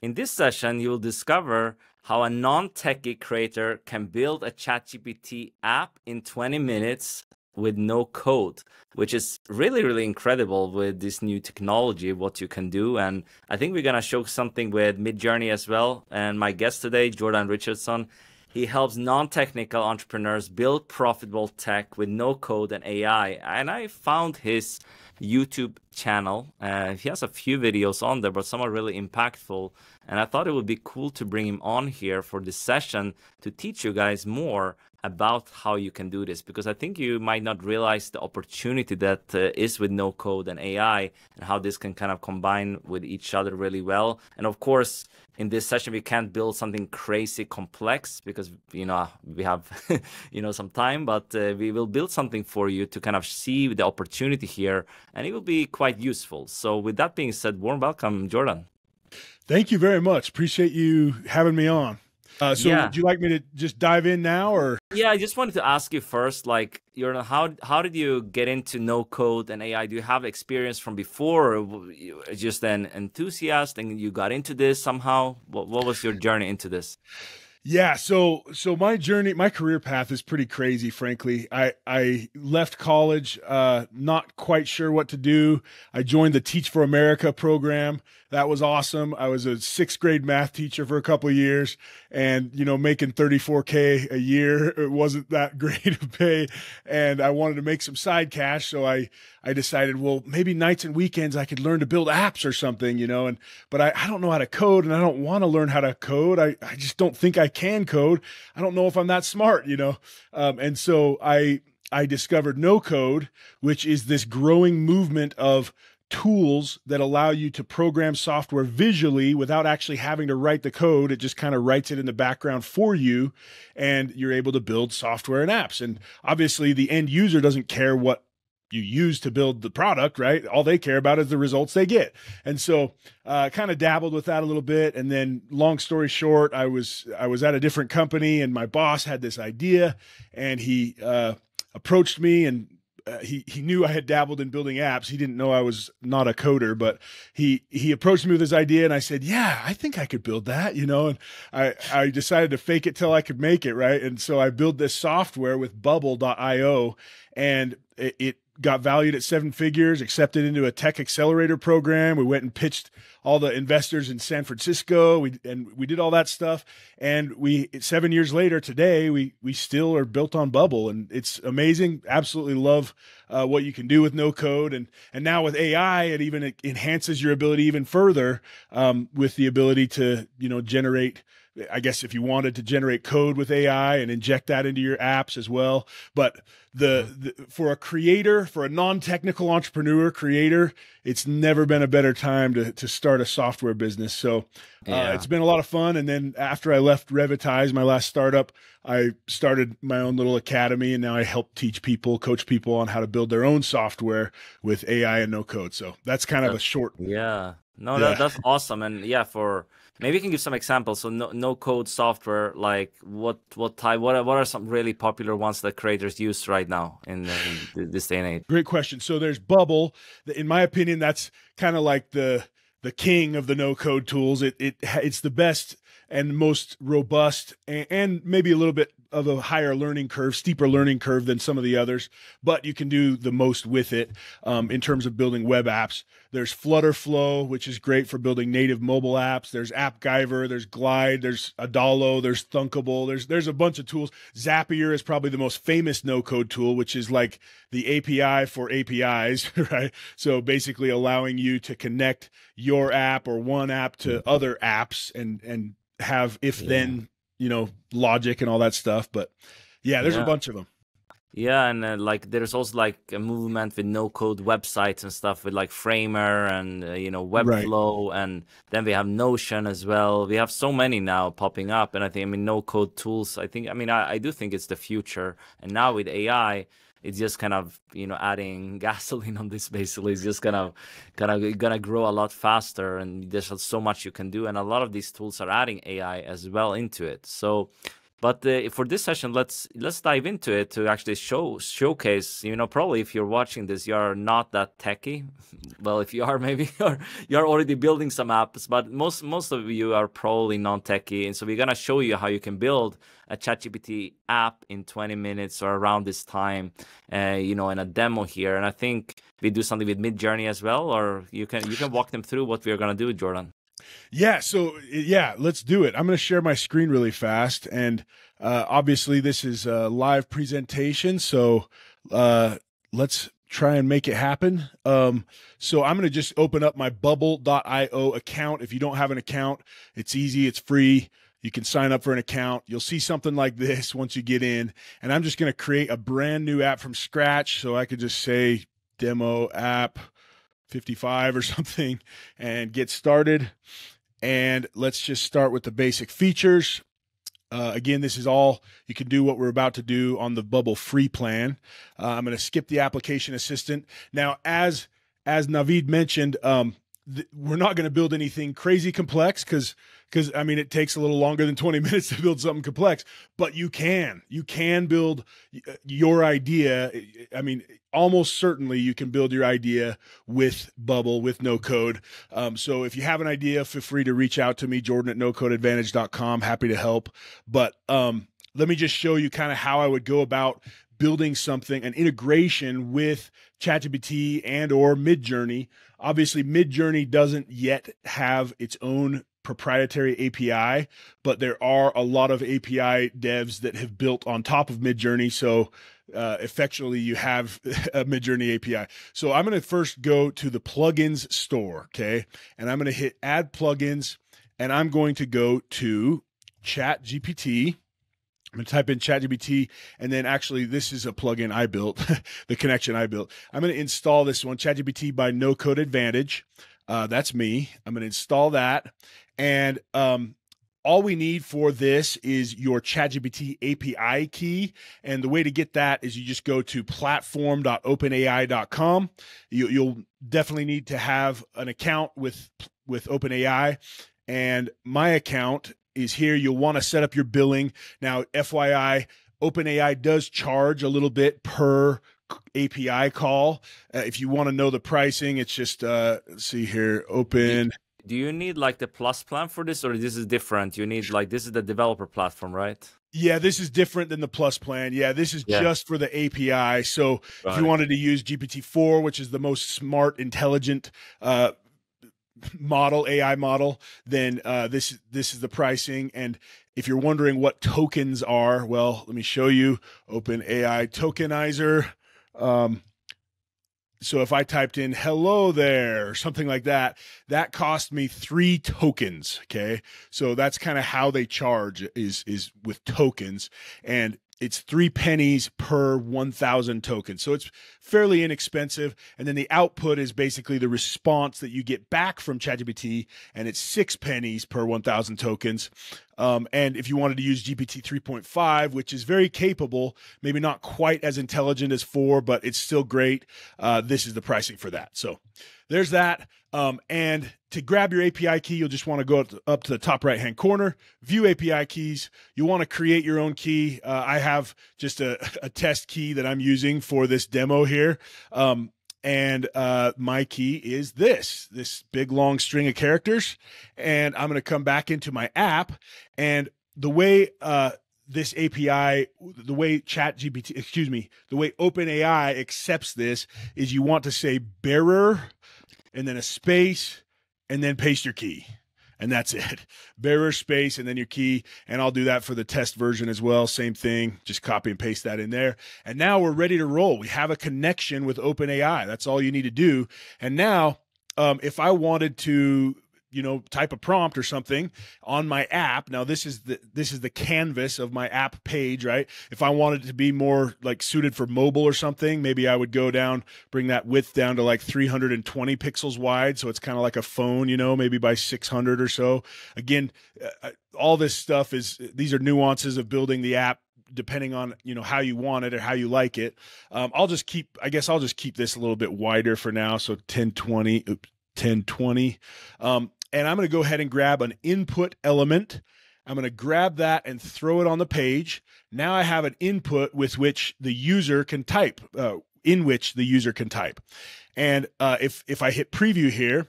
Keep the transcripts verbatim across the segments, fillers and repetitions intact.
In this session, you will discover how a non-techie creator can build a ChatGPT app in twenty minutes with no code, which is really, really incredible with this new technology, what you can do. And I think we're going to show something with Midjourney as well. And my guest today, Jordan Richardson, he helps non-technical entrepreneurs build profitable tech with no code and A I. And I found his YouTube channel. Uh, he has a few videos on there, but some are really impactful. And I thought it would be cool to bring him on here for this session to teach you guys more about how you can do this, because I think you might not realize the opportunity that uh, is with no code and A I, and how this can kind of combine with each other really well. And of course, in this session, we can't build something crazy complex because, you know, we have, you know, some time, but uh, we will build something for you to kind of see the opportunity here, and it will be quite useful. So with that being said, warm welcome, Jordan. Thank you very much. Appreciate you having me on. Uh, so yeah. Would you like me to just dive in now, or? Yeah, I just wanted to ask you first, like, you know, how how did you get into no code and A I? Do you have experience from before, or were you just an enthusiast and you got into this somehow? What what was your journey into this? Yeah, so so my journey, my career path is pretty crazy, frankly. I, I left college, uh, not quite sure what to do. I joined the Teach for America program. That was awesome. I was a sixth grade math teacher for a couple of years, and, you know, making thirty-four K a year, it wasn't that great of pay. And I wanted to make some side cash. So I, I decided, well, maybe nights and weekends I could learn to build apps or something, you know, and, but I, I don't know how to code, and I don't want to learn how to code. I, I just don't think I I can code. I don't know if I'm that smart, you know? Um, and so I, I discovered no code, which is this growing movement of tools that allow you to program software visually without actually having to write the code. It just kind of writes it in the background for you, and you're able to build software and apps. And obviously the end user doesn't care what you use to build the product, right? All they care about is the results they get. And so uh, kind of dabbled with that a little bit. And then long story short, I was, I was at a different company, and my boss had this idea, and he uh, approached me, and uh, he, he knew I had dabbled in building apps. He didn't know I was not a coder, but he, he approached me with this idea, and I said, yeah, I think I could build that, you know? And I, I decided to fake it till I could make it, right? And so I built this software with Bubble dot i o, and it, it got valued at seven figures, accepted into a tech accelerator program. We went and pitched all the investors in San Francisco. We, and we did all that stuff. And we, seven years later today, we, we still are built on Bubble, and it's amazing. Absolutely love uh, what you can do with no code. And, and now with A I, it even it enhances your ability even further um, with the ability to, you know, generate, I guess, if you wanted to generate code with A I and inject that into your apps as well. But the, the for a creator, for a non-technical entrepreneur creator, it's never been a better time to, to start a software business. So yeah. uh, it's been a lot of fun. And then after I left Revitize, my last startup, I started my own little academy, and now I help teach people, coach people on how to build their own software with A I and no code. So that's kind of a short. Yeah. No, yeah. That, that's awesome. And yeah, for maybe you can give some examples. So no, no code software, like what, what type, what are, what are some really popular ones that creators use right now in, in this day and age? Great question. So there's Bubble. In my opinion, that's kind of like the, the king of the no code tools. It, it, it's the best and most robust, and, and maybe a little bit of a higher learning curve, steeper learning curve than some of the others, but you can do the most with it um, in terms of building web apps. There's Flutter Flow, which is great for building native mobile apps. There's AppGyver, there's Glide, there's Adalo, there's Thunkable. There's, there's a bunch of tools. Zapier is probably the most famous no-code tool, which is like the A P I for A P Is, right? So basically allowing you to connect your app or one app to other apps and, and have if-then yeah. you know, logic and all that stuff. But yeah, there's yeah. a bunch of them. Yeah. And uh, like, there's also like a movement with no code websites and stuff with like Framer and, uh, you know, Webflow. Right. And then we have Notion as well. We have so many now popping up. And I think, I mean, no code tools, I think, I mean, I, I do think it's the future. And now with A I, it's just kind of, you know, adding gasoline on this, basically. It's just kind of, kind of going to grow a lot faster, and there's so much you can do. And a lot of these tools are adding A I as well into it. So But uh, for this session, let's let's dive into it to actually show showcase. You know, probably if you're watching this, you are not that techie. Well, if you are, maybe you're you're already building some apps. But most most of you are probably non-techie, and so we're gonna show you how you can build a ChatGPT app in twenty minutes or around this time. Uh, you know, in a demo here, and I think we do something with Midjourney as well. Or you can you can walk them through what we are gonna do, Jordan. Yeah. So yeah, let's do it. I'm going to share my screen really fast. And uh, obviously this is a live presentation. So uh, let's try and make it happen. Um, so I'm going to just open up my bubble dot i o account. If you don't have an account, it's easy. It's free. You can sign up for an account. You'll see something like this once you get in. And I'm just going to create a brand new app from scratch. So I could just say demo app fifty-five or something and get started. And let's just start with the basic features. Uh, again, this is all, you can do what we're about to do on the Bubble free plan. Uh, I'm going to skip the application assistant. Now, as, as Navid mentioned, um, we're not going to build anything crazy complex because, because I mean, it takes a little longer than twenty minutes to build something complex, but you can, you can build your idea. I mean, almost certainly you can build your idea with Bubble, with no code. Um, so if you have an idea, feel free to reach out to me, Jordan at no code advantage dot com. Happy to help. But um, let me just show you kind of how I would go about building something, an integration with ChatGPT and or Midjourney. Obviously, Midjourney doesn't yet have its own proprietary A P I, but there are a lot of A P I devs that have built on top of Midjourney. So uh, effectually, you have a Midjourney A P I. So I'm going to first go to the plugins store, okay? And I'm going to hit add plugins, and I'm going to go to ChatGPT. I'm going to type in ChatGPT, and then actually this is a plugin I built, the connection I built. I'm going to install this one, ChatGPT by No Code Advantage. Uh, that's me. I'm going to install that. And um, all we need for this is your ChatGPT A P I key. And the way to get that is you just go to platform dot open A I dot com. You, you'll definitely need to have an account with, with OpenAI. And my account is here. You'll want to set up your billing. Now, F Y I, OpenAI does charge a little bit per A P I call. Uh, if you want to know the pricing, it's just, uh, let's see here, open. Do you need like the plus plan for this, or this is different? You need like, this is the developer platform, right? Yeah, this is different than the plus plan. Yeah, this is yeah. just for the A P I. So right. if you wanted to use G P T four, which is the most smart, intelligent, uh, model A I model, then uh, this this is the pricing. And if you're wondering what tokens are, well, let me show you. OpenAI Tokenizer. Um, so if I typed in "hello there" or something like that, that cost me three tokens. Okay, so that's kind of how they charge is is with tokens, and it's three pennies per one thousand tokens. So it's fairly inexpensive. And then the output is basically the response that you get back from ChatGPT, and it's six pennies per one thousand tokens. Um, and if you wanted to use G P T three point five, which is very capable, maybe not quite as intelligent as four, but it's still great. Uh, this is the pricing for that. So there's that. Um, and to grab your A P I key, you'll just want to go up to, up to the top right-hand corner, view A P I keys. You want to create your own key. Uh, I have just a, a test key that I'm using for this demo here. Um, and uh, my key is this, this big, long string of characters. And I'm going to come back into my app. And the way uh, this A P I, the way ChatGPT, excuse me, the way OpenAI accepts this is you want to say bearer, and then a space, and then paste your key. And that's it. Bearer, space, and then your key. And I'll do that for the test version as well. Same thing. Just copy and paste that in there. And now we're ready to roll. We have a connection with OpenAI. That's all you need to do. And now um, if I wanted to, you know, type a prompt or something on my app. Now this is the, this is the canvas of my app page, right? If I wanted to be more like suited for mobile or something, maybe I would go down, bring that width down to like three hundred twenty pixels wide. So it's kind of like a phone, you know, maybe by six hundred or so. Again, uh, all this stuff is, these are nuances of building the app depending on, you know, how you want it or how you like it. Um, I'll just keep, I guess I'll just keep this a little bit wider for now. So ten twenty, oops, ten twenty. Um, And I'm going to go ahead and grab an input element. I'm going to grab that and throw it on the page. Now I have an input with which the user can type, uh, in which the user can type. And uh, if, if I hit preview here,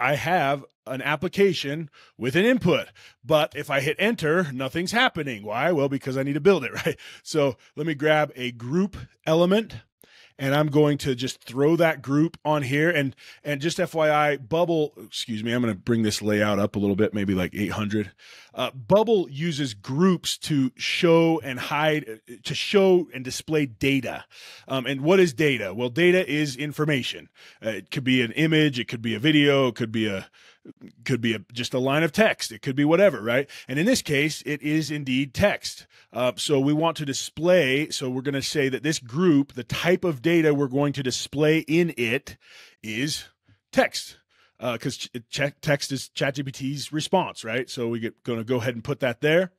I have an application with an input, but if I hit enter, nothing's happening. Why? Well, because I need to build it, right? So let me grab a group element, and I'm going to just throw that group on here. And, and just F Y I, Bubble, excuse me, I'm going to bring this layout up a little bit, maybe like eight hundred. Uh, Bubble uses groups to show and hide, to show and display data. Um, and what is data? Well, data is information. Uh, it could be an image, it could be a video, it could be a, could be a, just a line of text. It could be whatever, right? And in this case, it is indeed text. Uh, so we want to display. So we're going to say that this group, the type of data we're going to display in it is text, because uh, ch text is ChatGPT's response, right? So we're going to go ahead and put that there.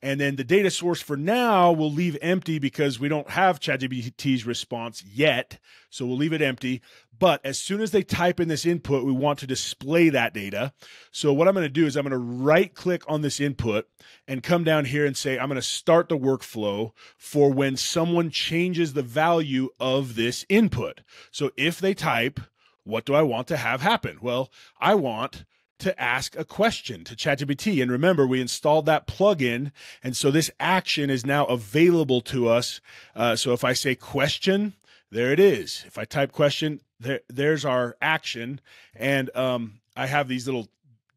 And then the data source for now we'll leave empty because we don't have ChatGPT's response yet. So we'll leave it empty. But as soon as they type in this input, we want to display that data. So what I'm going to do is I'm going to right click on this input and come down here and say, I'm going to start the workflow for when someone changes the value of this input. So if they type, what do I want to have happen? Well, I want to ask a question to ChatGPT. And remember, we installed that plugin. And so this action is now available to us. Uh, so if I say question, there it is. If I type question, there, there's our action. And um, I have these little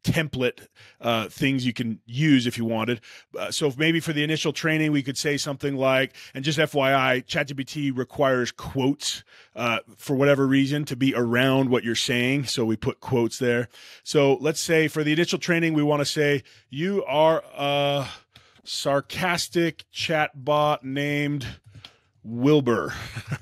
template uh, things you can use if you wanted. Uh, so if maybe for the initial training, we could say something like, and just F Y I, ChatGPT requires quotes uh, for whatever reason to be around what you're saying. So we put quotes there. So let's say for the initial training, we want to say, you are a sarcastic chatbot named Wilbur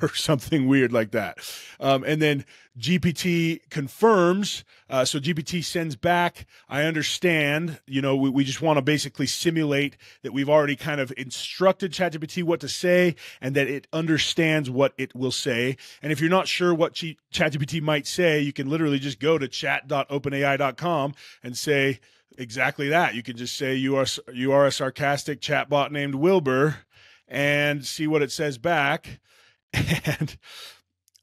or something weird like that. Um, and then G P T confirms. Uh, so G P T sends back, I understand, you know, we, we just want to basically simulate that we've already kind of instructed ChatGPT what to say and that it understands what it will say. And if you're not sure what ChatGPT might say, you can literally just go to chat dot open A I dot com and say exactly that. You can just say you are, you are a sarcastic chatbot named Wilbur, and see what it says back. And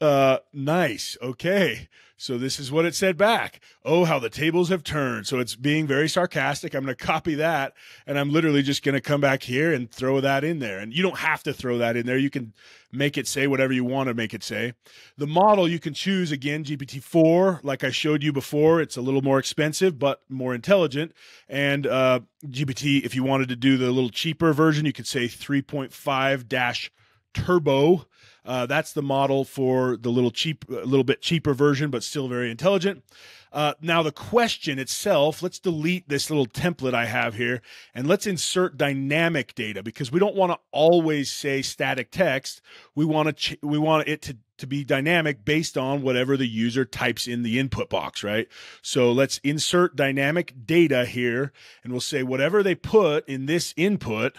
uh, nice. Okay. So this is what it said back. Oh, how the tables have turned. So it's being very sarcastic. I'm going to copy that. And I'm literally just going to come back here and throw that in there. And you don't have to throw that in there. You can make it say whatever you want to make it say. The model you can choose, again, G P T four, like I showed you before. It's a little more expensive, but more intelligent. And uh, G P T, if you wanted to do the little cheaper version, you could say three point five dash turbo. Uh, that's the model for the little cheap, a little bit cheaper version, but still very intelligent. Uh, now the question itself, let's delete this little template I have here and let's insert dynamic data, because we don't want to always say static text. We want to, we want it to, to be dynamic based on whatever the user types in the input box, right? So let's insert dynamic data here and we'll say whatever they put in this input,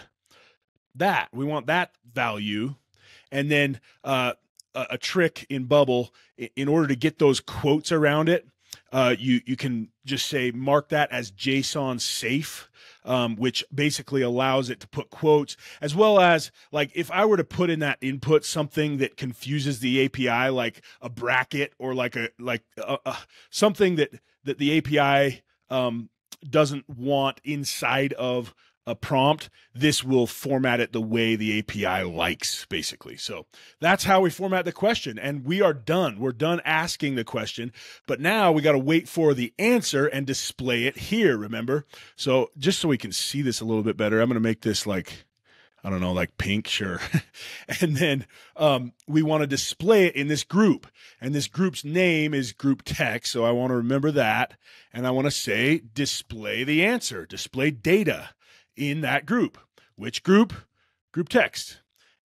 that we want that value. And then uh, a trick in Bubble, in order to get those quotes around it, uh, you, you can just say mark that as JSON safe, um, which basically allows it to put quotes, as well as like if I were to put in that input something that confuses the A P I, like a bracket or like a like a, a, something that that the A P I um, doesn't want inside of a prompt, this will format it the way the A P I likes, basically. So that's how we format the question. And we are done. We're done asking the question, but now we got to wait for the answer and display it here. Remember? So just so we can see this a little bit better, I'm going to make this like, I don't know, like pink, sure. And then um, we want to display it in this group. And this group's name is group text. So I want to remember that. And I want to say, display the answer, display data in that group. Which group? Group text.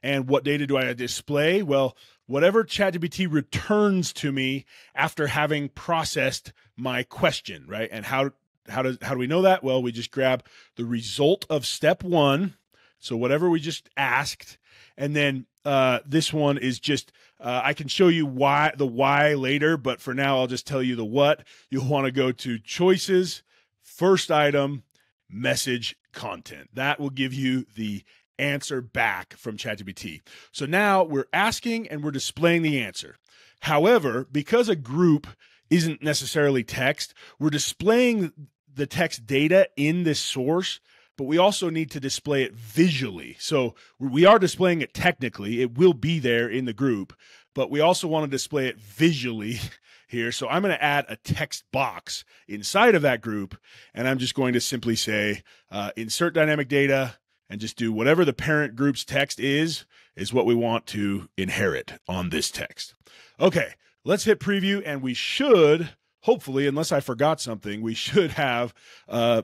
And what data do I display? Well, whatever ChatGPT returns to me after having processed my question, right? And how, how, does, how do we know that? Well, we just grab the result of step one. So whatever we just asked. And then uh, this one is just, uh, I can show you why, the why later, but for now, I'll just tell you the what. You'll want to go to choices, first item, message, content. That will give you the answer back from ChatGPT. So now we're asking and we're displaying the answer. However, because a group isn't necessarily text, we're displaying the text data in this source, but we also need to display it visually. So we are displaying it technically. It will be there in the group, but we also want to display it visually here. So I'm going to add a text box inside of that group, and I'm just going to simply say uh, insert dynamic data, and just do whatever the parent group's text is, is what we want to inherit on this text. Okay, let's hit preview, and we should, hopefully, unless I forgot something, we should have uh,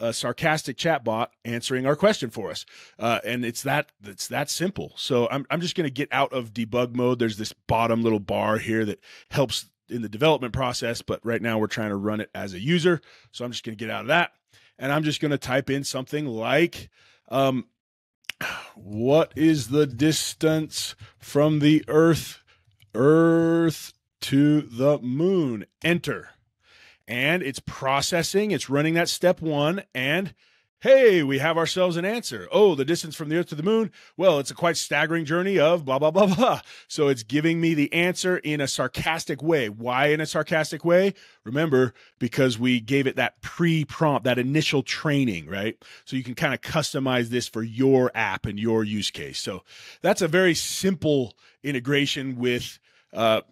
a sarcastic chatbot answering our question for us. Uh, and it's that, it's that simple. So I'm, I'm just gonna get out of debug mode. There's this bottom little bar here that helps in the development process, but right now we're trying to run it as a user. So I'm just gonna get out of that, and I'm just gonna type in something like, Um, what is the distance from the earth, earth to the moon? Enter. And it's processing. It's running that step one, and hey, we have ourselves an answer. Oh, the distance from the earth to the moon. Well, it's a quite staggering journey of blah, blah, blah, blah. So it's giving me the answer in a sarcastic way. Why in a sarcastic way? Remember, because we gave it that pre-prompt, that initial training, right? So you can kind of customize this for your app and your use case. So that's a very simple integration with, uh,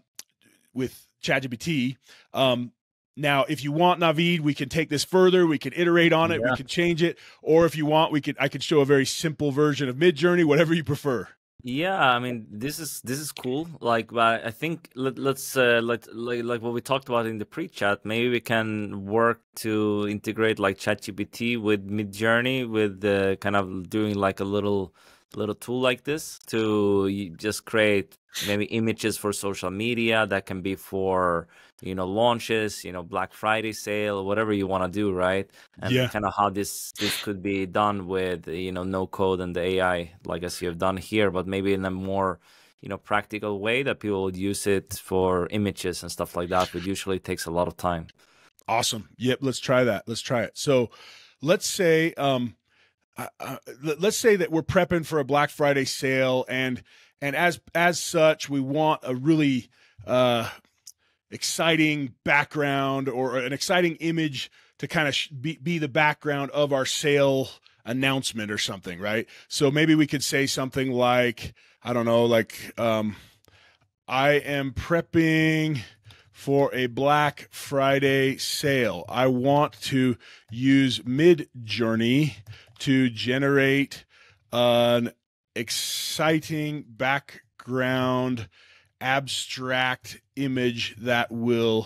with ChatGPT. Um, Now, if you want, Navid, we can take this further. We can iterate on it. Yeah. We can change it. Or if you want, we could I could show a very simple version of Midjourney, whatever you prefer. Yeah, I mean, this is this is cool. Like, but I think let, let's uh, let like, like what we talked about in the pre-chat. Maybe we can work to integrate like ChatGPT with Midjourney, with uh, kind of doing like a little little tool like this to just create maybe images for social media that can be for, you know, launches, you know, Black Friday sale, whatever you want to do, right? And yeah, kind of how this this could be done with, you know, no code and the A I, like as you've done here, but maybe in a more, you know, practical way that people would use it for images and stuff like that, but usually takes a lot of time. Awesome. Yep. Let's try that. Let's try it. So let's say, um, Uh, let's say that we're prepping for a Black Friday sale, and and as as such, we want a really uh, exciting background or an exciting image to kind of sh be, be the background of our sale announcement or something, right? So maybe we could say something like, I don't know, like um, I am prepping for a Black Friday sale. I want to use Midjourney to generate an exciting background abstract image that will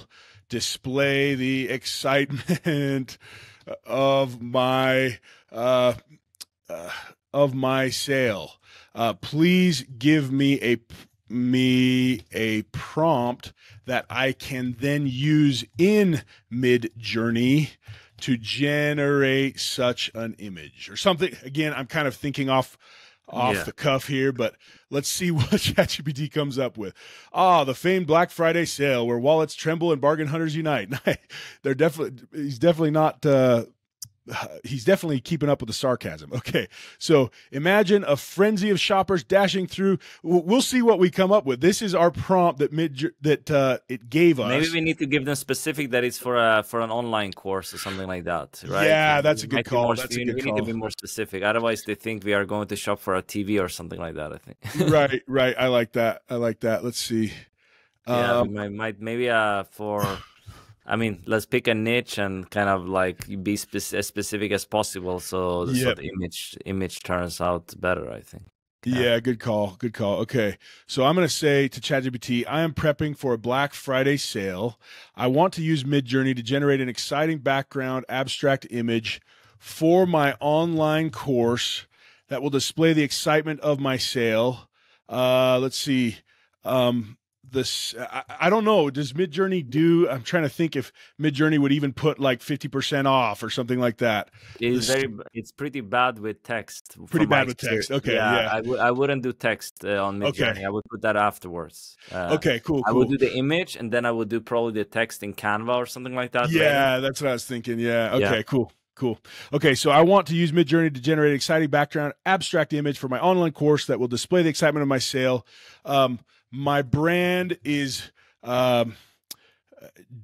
display the excitement of my uh, uh, of my sale. Uh, please give me a me a prompt that I can then use in Midjourney to generate such an image or something. Again, I'm kind of thinking off off yeah. the cuff here, but let's see what ChatGPT comes up with. Ah, the famed Black Friday sale where wallets tremble and bargain hunters unite. They're definitely he's definitely not uh, he's definitely keeping up with the sarcasm. Okay, so imagine a frenzy of shoppers dashing through. We'll see what we come up with. This is our prompt that mid that uh, it gave us. Maybe we need to give them specific that it's for a for an online course or something like that, right? Yeah, that's a good call. That's a good call. We need to be more specific. Otherwise, they think we are going to shop for a T V or something like that, I think. Right, right. I like that. I like that. Let's see. Yeah, um, might, might maybe uh for. I mean, let's pick a niche and kind of like be spe as specific as possible, so, yep. so the image image turns out better, I think. Yeah, yeah, good call, good call. Okay, so I'm going to say to ChatGPT, I am prepping for a Black Friday sale. I want to use Midjourney to generate an exciting background abstract image for my online course that will display the excitement of my sale. Uh, let's see. Um, This I, I don't know. Does Midjourney do? I'm trying to think if Midjourney would even put like fifty percent off or something like that. It's this, very. It's pretty bad with text. Pretty bad with text. Okay. Yeah. yeah. I would. I wouldn't do text uh, on Midjourney. Okay. I would put that afterwards. Uh, okay. Cool. I cool. would do the image, and then I would do probably the text in Canva or something like that. Yeah, right? That's what I was thinking. Yeah. Okay. Yeah. Cool. Cool. Okay, so I want to use Midjourney to generate an exciting background abstract image for my online course that will display the excitement of my sale. Um, my brand is um,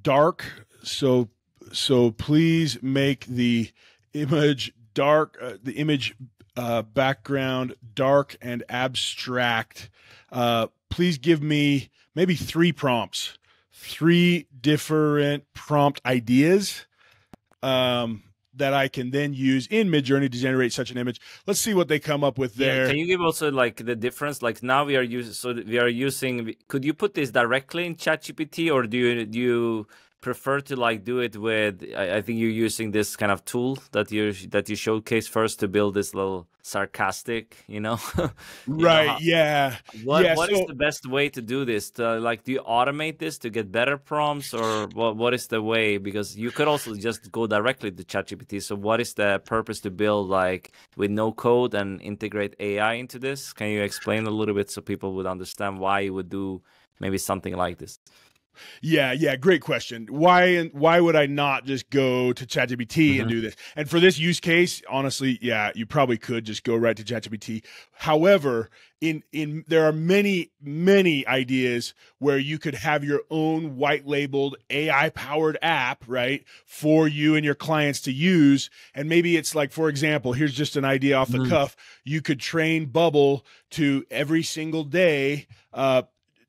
dark, so so please make the image dark, uh, the image uh, background dark and abstract. Uh, please give me maybe three prompts, three different prompt ideas. Um, that I can then use in Midjourney to generate such an image. Let's see what they come up with there. Yeah, can you give also like the difference? Like now we are using, so we are using, could you put this directly in ChatGPT, or do you, do you prefer to like do it with, I, I think you're using this kind of tool that you, that you showcase first to build this little sarcastic, you know? you right. Know how, yeah. What, yeah, what so, is the best way to do this? To, like, do you automate this to get better prompts, or what, what is the way? Because you could also just go directly to ChatGPT. So what is the purpose to build like with no code and integrate A I into this? Can you explain a little bit so people would understand why you would do maybe something like this? Yeah, yeah, great question. Why why would I not just go to ChatGPT mm-hmm. and do this? And for this use case, honestly, yeah, you probably could just go right to ChatGPT. However, in in there are many many ideas where you could have your own white labeled A I powered app, right, for you and your clients to use. And maybe it's like, for example, here's just an idea off the mm-hmm. cuff. You could train Bubble to every single day uh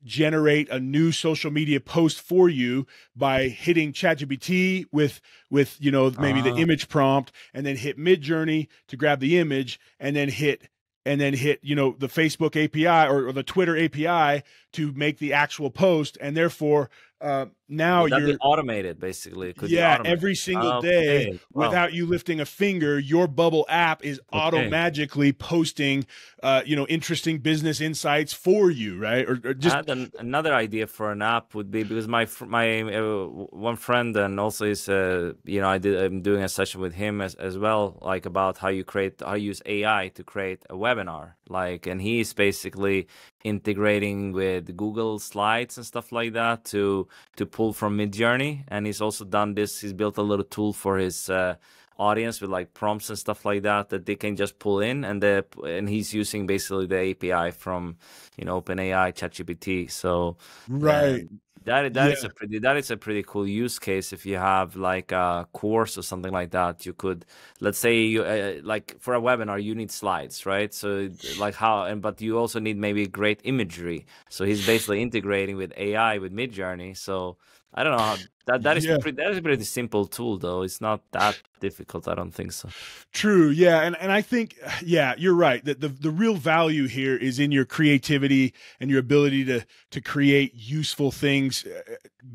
generate a new social media post for you by hitting ChatGPT with, with, you know, maybe uh. the image prompt, and then hit Midjourney to grab the image, and then hit, and then hit, you know, the Facebook A P I or, or the Twitter A P I to make the actual post. And therefore, uh, now that'd you're automated basically. Could yeah. Automated? Every single oh, day okay. wow. without you lifting a finger, your Bubble app is okay. auto-magically posting, uh, you know, interesting business insights for you. Right. Or, or just an, another idea for an app would be, because my, my uh, one friend, and also is, uh, you know, I did, I'm doing a session with him as, as well, like about how you create, how you use A I to create a webinar, like, and he's basically integrating with Google Slides and stuff like that to to pull from Midjourney, and he's also done this. He's built a little tool for his uh, audience with like prompts and stuff like that that they can just pull in, and the and he's using basically the A P I from, you know, OpenAI, ChatGPT. So right, um, that that yeah. is a pretty that is a pretty cool use case. If you have like a course or something like that, you could, let's say you uh, like for a webinar you need slides, right? So like how, and but you also need maybe great imagery. So he's basically integrating with A I with Midjourney. So I don't know how, that that is yeah. pretty, that is a pretty simple tool though. It's not that difficult, I don't think so. True, yeah, and and I think yeah, you're right. That the the real value here is in your creativity and your ability to to create useful things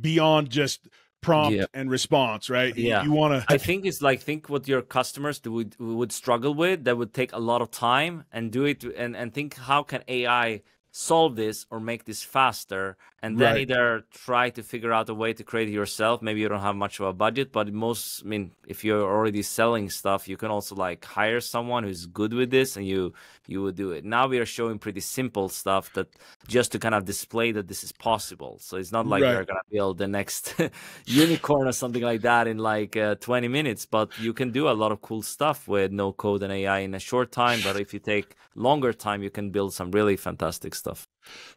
beyond just prompt yeah. and response, right? Yeah, you want to. I think it's like think what your customers would would struggle with, that would take a lot of time, and do it and and think how can A I solve this or make this faster, and then right. either try to figure out a way to create it yourself. Maybe you don't have much of a budget, but most, I mean, if you're already selling stuff, you can also like hire someone who's good with this, and you you would do it. Now we are showing pretty simple stuff that just to kind of display that this is possible. So it's not like right. you're gonna build the next unicorn or something like that in like uh, twenty minutes, but you can do a lot of cool stuff with no code and A I in a short time. But if you take longer time, you can build some really fantastic stuff. Stuff.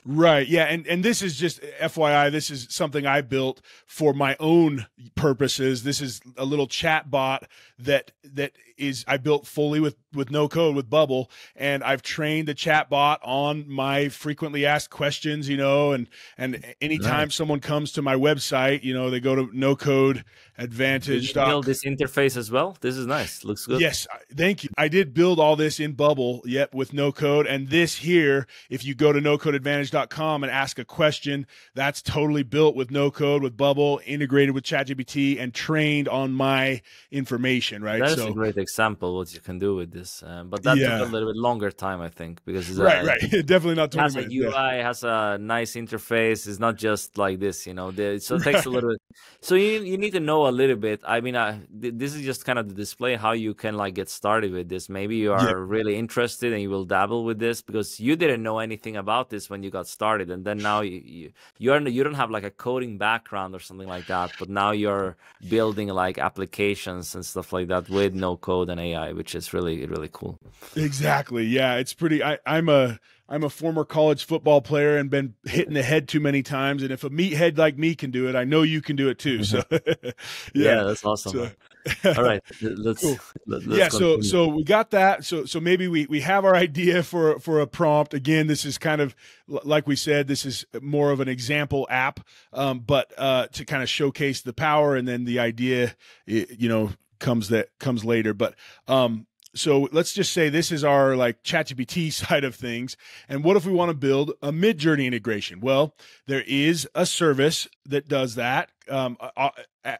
Right. Yeah. And, and this is just F Y I. This is something I built for my own purposes. This is a little chat bot that, that is, I built fully with, with no code with Bubble, and I've trained the chat bot on my frequently asked questions, you know, and, and anytime nice. someone comes to my website, you know, they go to no code advantage dot com. Build this interface as well. This is nice. Looks good. Yes. Thank you. I did build all this in Bubble. Yep. With no code. And this here, if you go to no code advantage dot com and ask a question, that's totally built with no code, with Bubble, integrated with ChatGPT, and trained on my information, right? That's so, a great example what you can do with this. Um, but that yeah. took a little bit longer time, I think, because it's right, a, right. definitely not twenty minutes. It has minutes, a U I, yeah. has a nice interface. It's not just like this, you know, so it takes right. a little bit. So you, you need to know a a little bit. I mean, I, th this is just kind of the display, how you can like get started with this. Maybe you are yeah. really interested and you will dabble with this because you didn't know anything about this when you got started. And then now you, you, you, are, you don't have like a coding background or something like that, but now you're building like applications and stuff like that with no code and A I, which is really, really cool. Exactly. Yeah. It's pretty, I, I'm a, I'm a former college football player and been hit in the head too many times. And if a meathead like me can do it, I know you can do it too. So yeah. yeah, that's awesome. So. All right. Let's, cool. let's yeah. Continue. So, so we got that. So, so maybe we, we have our idea for, for a prompt. Again, this is kind of, like we said, this is more of an example app, um, but uh, to kind of showcase the power, and then the idea, you know, comes that comes later. But, um, so let's just say this is our like ChatGPT side of things. And what if we want to build a Midjourney integration? Well, there is a service that does that. Um, uh,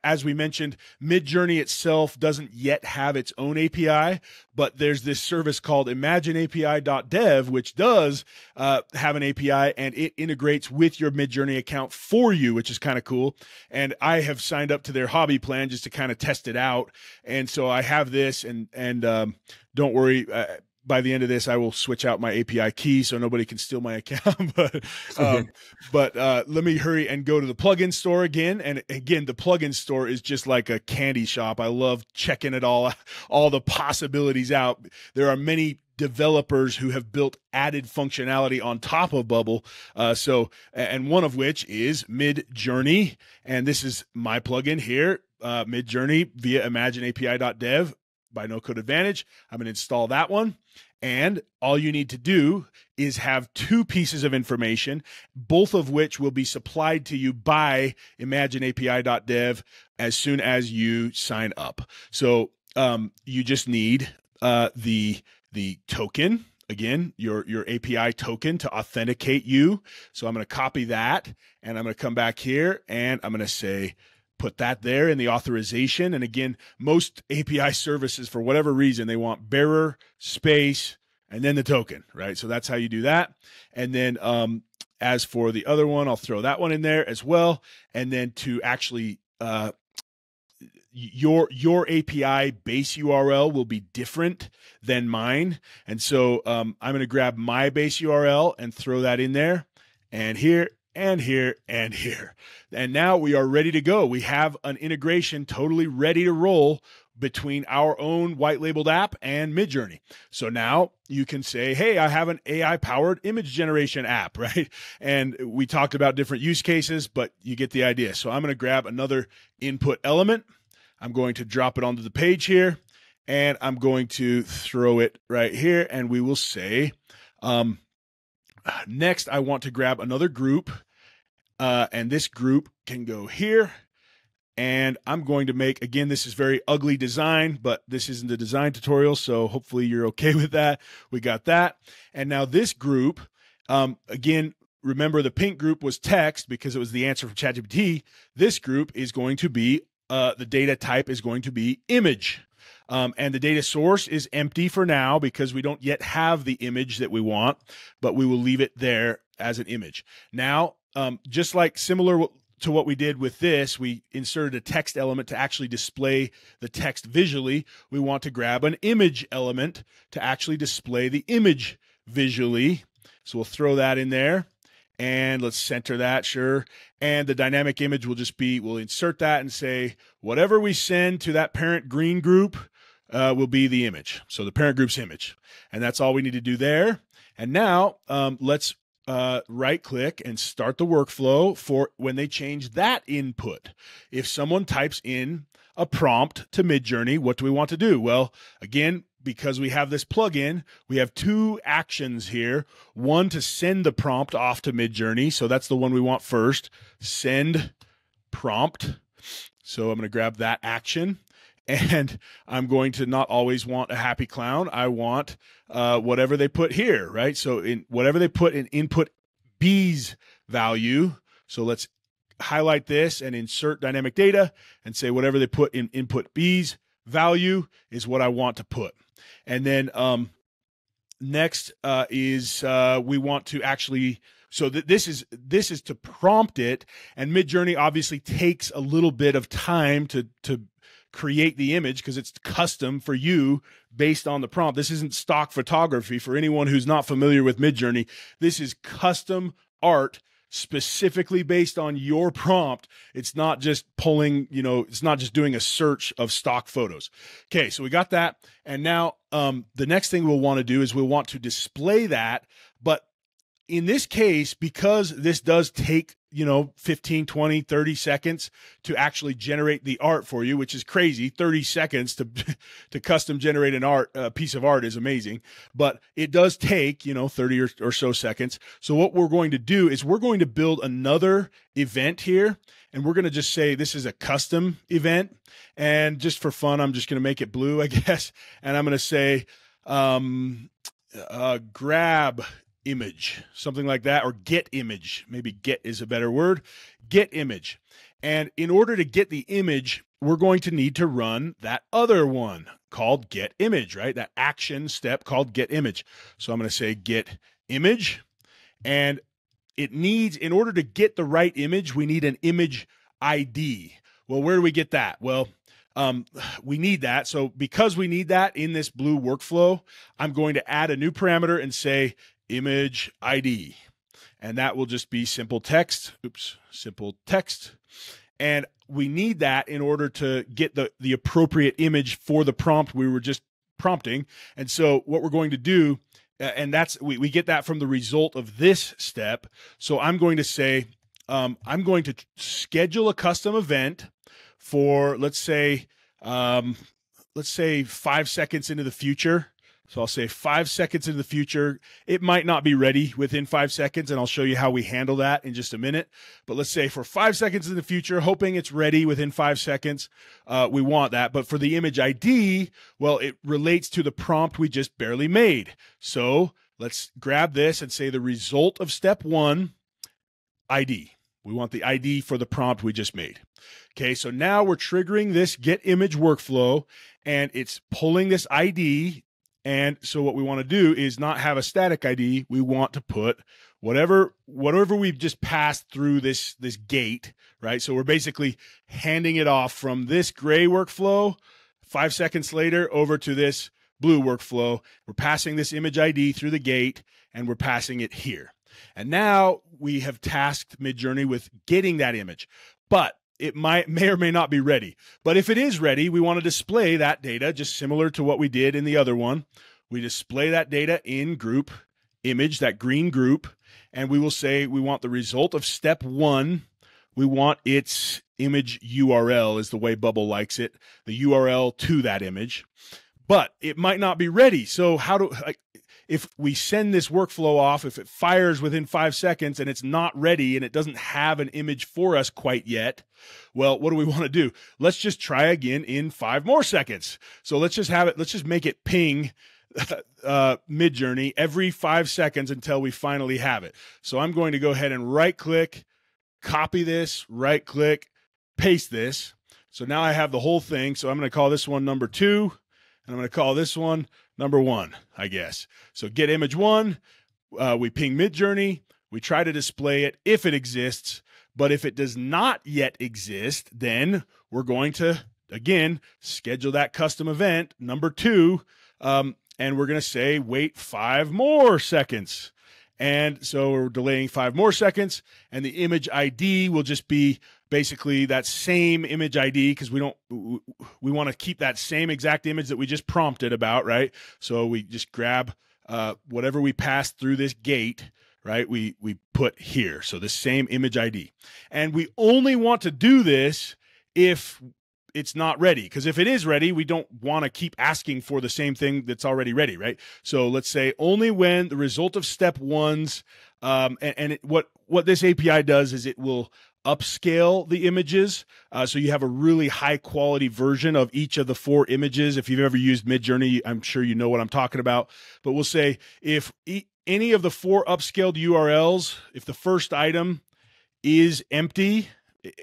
as we mentioned, Midjourney itself doesn't yet have its own A P I, but there's this service called Imagine A P I dot dev, which does uh, have an A P I, and it integrates with your Midjourney account for you, which is kind of cool. And I have signed up to their hobby plan just to kind of test it out. And so I have this, and and um, don't worry. Uh, By the end of this, I will switch out my A P I key so nobody can steal my account. but um, but uh, let me hurry and go to the plugin store again. And again, the plugin store is just like a candy shop. I love checking it all, all the possibilities out. There are many developers who have built added functionality on top of Bubble. Uh, so, and one of which is Midjourney. And this is my plugin here, uh, Midjourney via Imagine A P I dot dev. By NoCode Advantage. I'm going to install that one. And all you need to do is have two pieces of information, both of which will be supplied to you by Imagine A P I dot dev as soon as you sign up. So um, you just need uh, the, the token, again, your, your A P I token to authenticate you. So I'm going to copy that, and I'm going to come back here, and I'm going to say, put that there in the authorization. And again, most A P I services, for whatever reason, they want bearer, space, and then the token, right? So that's how you do that. And then um, as for the other one, I'll throw that one in there as well. And then to actually, uh, your your A P I base U R L will be different than mine. And so um, I'm going to grab my base U R L and throw that in there. And here, and here, and here. And now we are ready to go. We have an integration totally ready to roll between our own white labeled app and Midjourney. So now you can say, hey, I have an A I powered image generation app, right? And we talked about different use cases, but you get the idea. So I'm going to grab another input element. I'm going to drop it onto the page here, and I'm going to throw it right here. And we will say, um, next, I want to grab another group, uh, and this group can go here, and I'm going to make, again, this is very ugly design, but this isn't the design tutorial, so hopefully you're okay with that. We got that. And now this group, um, again, remember the pink group was text because it was the answer from ChatGPT. This group is going to be, uh, the data type is going to be image. Um, and the data source is empty for now because we don't yet have the image that we want, but we will leave it there as an image. Now, um, just like similar to what we did with this, we inserted a text element to actually display the text visually. We want to grab an image element to actually display the image visually. So we'll throw that in there. And let's center that, sure. And the dynamic image will just be, we'll insert that and say, whatever we send to that parent green group uh, will be the image. So the parent group's image. And that's all we need to do there. And now um, let's uh, right click and start the workflow for when they change that input. If someone types in a prompt to Midjourney, what do we want to do? Well, again, because we have this plugin, we have two actions here. One to send the prompt off to Midjourney. So that's the one we want first, send prompt. So I'm going to grab that action, and I'm going to not always want a happy clown. I want uh, whatever they put here, right? So in whatever they put in input B's value. So let's highlight this and insert dynamic data and say whatever they put in input B's value is what I want to put. And then um, next uh, is uh, we want to actually So th this is this is to prompt it, and Midjourney obviously takes a little bit of time to to create the image because it's custom for you based on the prompt. This isn't stock photography. For anyone who's not familiar with Midjourney, this is custom art specifically based on your prompt. It's not just pulling, you know, it's not just doing a search of stock photos. Okay, so we got that. And now um, the next thing we'll want to do is we'll want to display that. But in this case, because this does take, you know, fifteen, twenty, thirty seconds to actually generate the art for you, which is crazy. thirty seconds to, to custom generate an art, a piece of art is amazing, but it does take, you know, thirty or, or so seconds. So what we're going to do is we're going to build another event here, and we're going to just say, this is a custom event. And just for fun, I'm just going to make it blue, I guess. And I'm going to say, um, uh, grab image, something like that, or get image. Maybe get is a better word. Get image. And in order to get the image, we're going to need to run that other one called get image, right? That action step called get image. So I'm going to say get image, and it needs, in order to get the right image, we need an image I D. Well, where do we get that? Well, Um, we need that. So because we need that in this blue workflow, I'm going to add a new parameter and say image I D, and that will just be simple text. Oops, simple text. And we need that in order to get the, the appropriate image for the prompt we were just prompting. And so what we're going to do, uh, and that's, we, we get that from the result of this step. So I'm going to say, um, I'm going to schedule a custom event for, let's say, um, let's say five seconds into the future. So I'll say five seconds into the future. It might not be ready within five seconds, and I'll show you how we handle that in just a minute. But let's say for five seconds in the future, hoping it's ready within five seconds, uh, we want that. But for the image I D, well, it relates to the prompt we just barely made. So let's grab this and say the result of step one, I D. We want the I D for the prompt we just made. Okay, so now we're triggering this get image workflow, and it's pulling this I D. And so what we want to do is not have a static I D. We want to put whatever whatever we've just passed through this, this gate, right? So we're basically handing it off from this gray workflow five seconds later over to this blue workflow. We're passing this image I D through the gate, and we're passing it here. And now we have tasked Midjourney with getting that image, but it might, may or may not be ready. But if it is ready, we want to display that data, just similar to what we did in the other one. We display that data in group image, that green group, and we will say we want the result of step one. We want its image U R L, is the way Bubble likes it, the U R L to that image. But it might not be ready. So how do... I, if we send this workflow off, if it fires within five seconds and it's not ready and it doesn't have an image for us quite yet, well, what do we want to do? Let's just try again in five more seconds. So let's just have it, let's just make it ping uh, Midjourney every five seconds until we finally have it. So I'm going to go ahead and right click, copy this, right click, paste this. So now I have the whole thing. So I'm going to call this one number two, and I'm going to call this one number one, I guess. So get image one, uh, we ping Midjourney, we try to display it if it exists, but if it does not yet exist, then we're going to, again, schedule that custom event, number two, um, and we're going to say, wait five more seconds. And so we're delaying five more seconds, and the image I D will just be basically that same image I D, because we don't, we want to keep that same exact image that we just prompted about, right? So we just grab uh, whatever we passed through this gate, right? We, we put here. So the same image I D. And we only want to do this if it's not ready, because if it is ready, we don't want to keep asking for the same thing that's already ready, right? So let's say only when the result of step one's, um, and, and it, what, what this A P I does is it will upscale the images. Uh, so you have a really high quality version of each of the four images. If you've ever used Midjourney, I'm sure you know what I'm talking about, but we'll say if e any of the four upscaled U R Ls, if the first item is empty,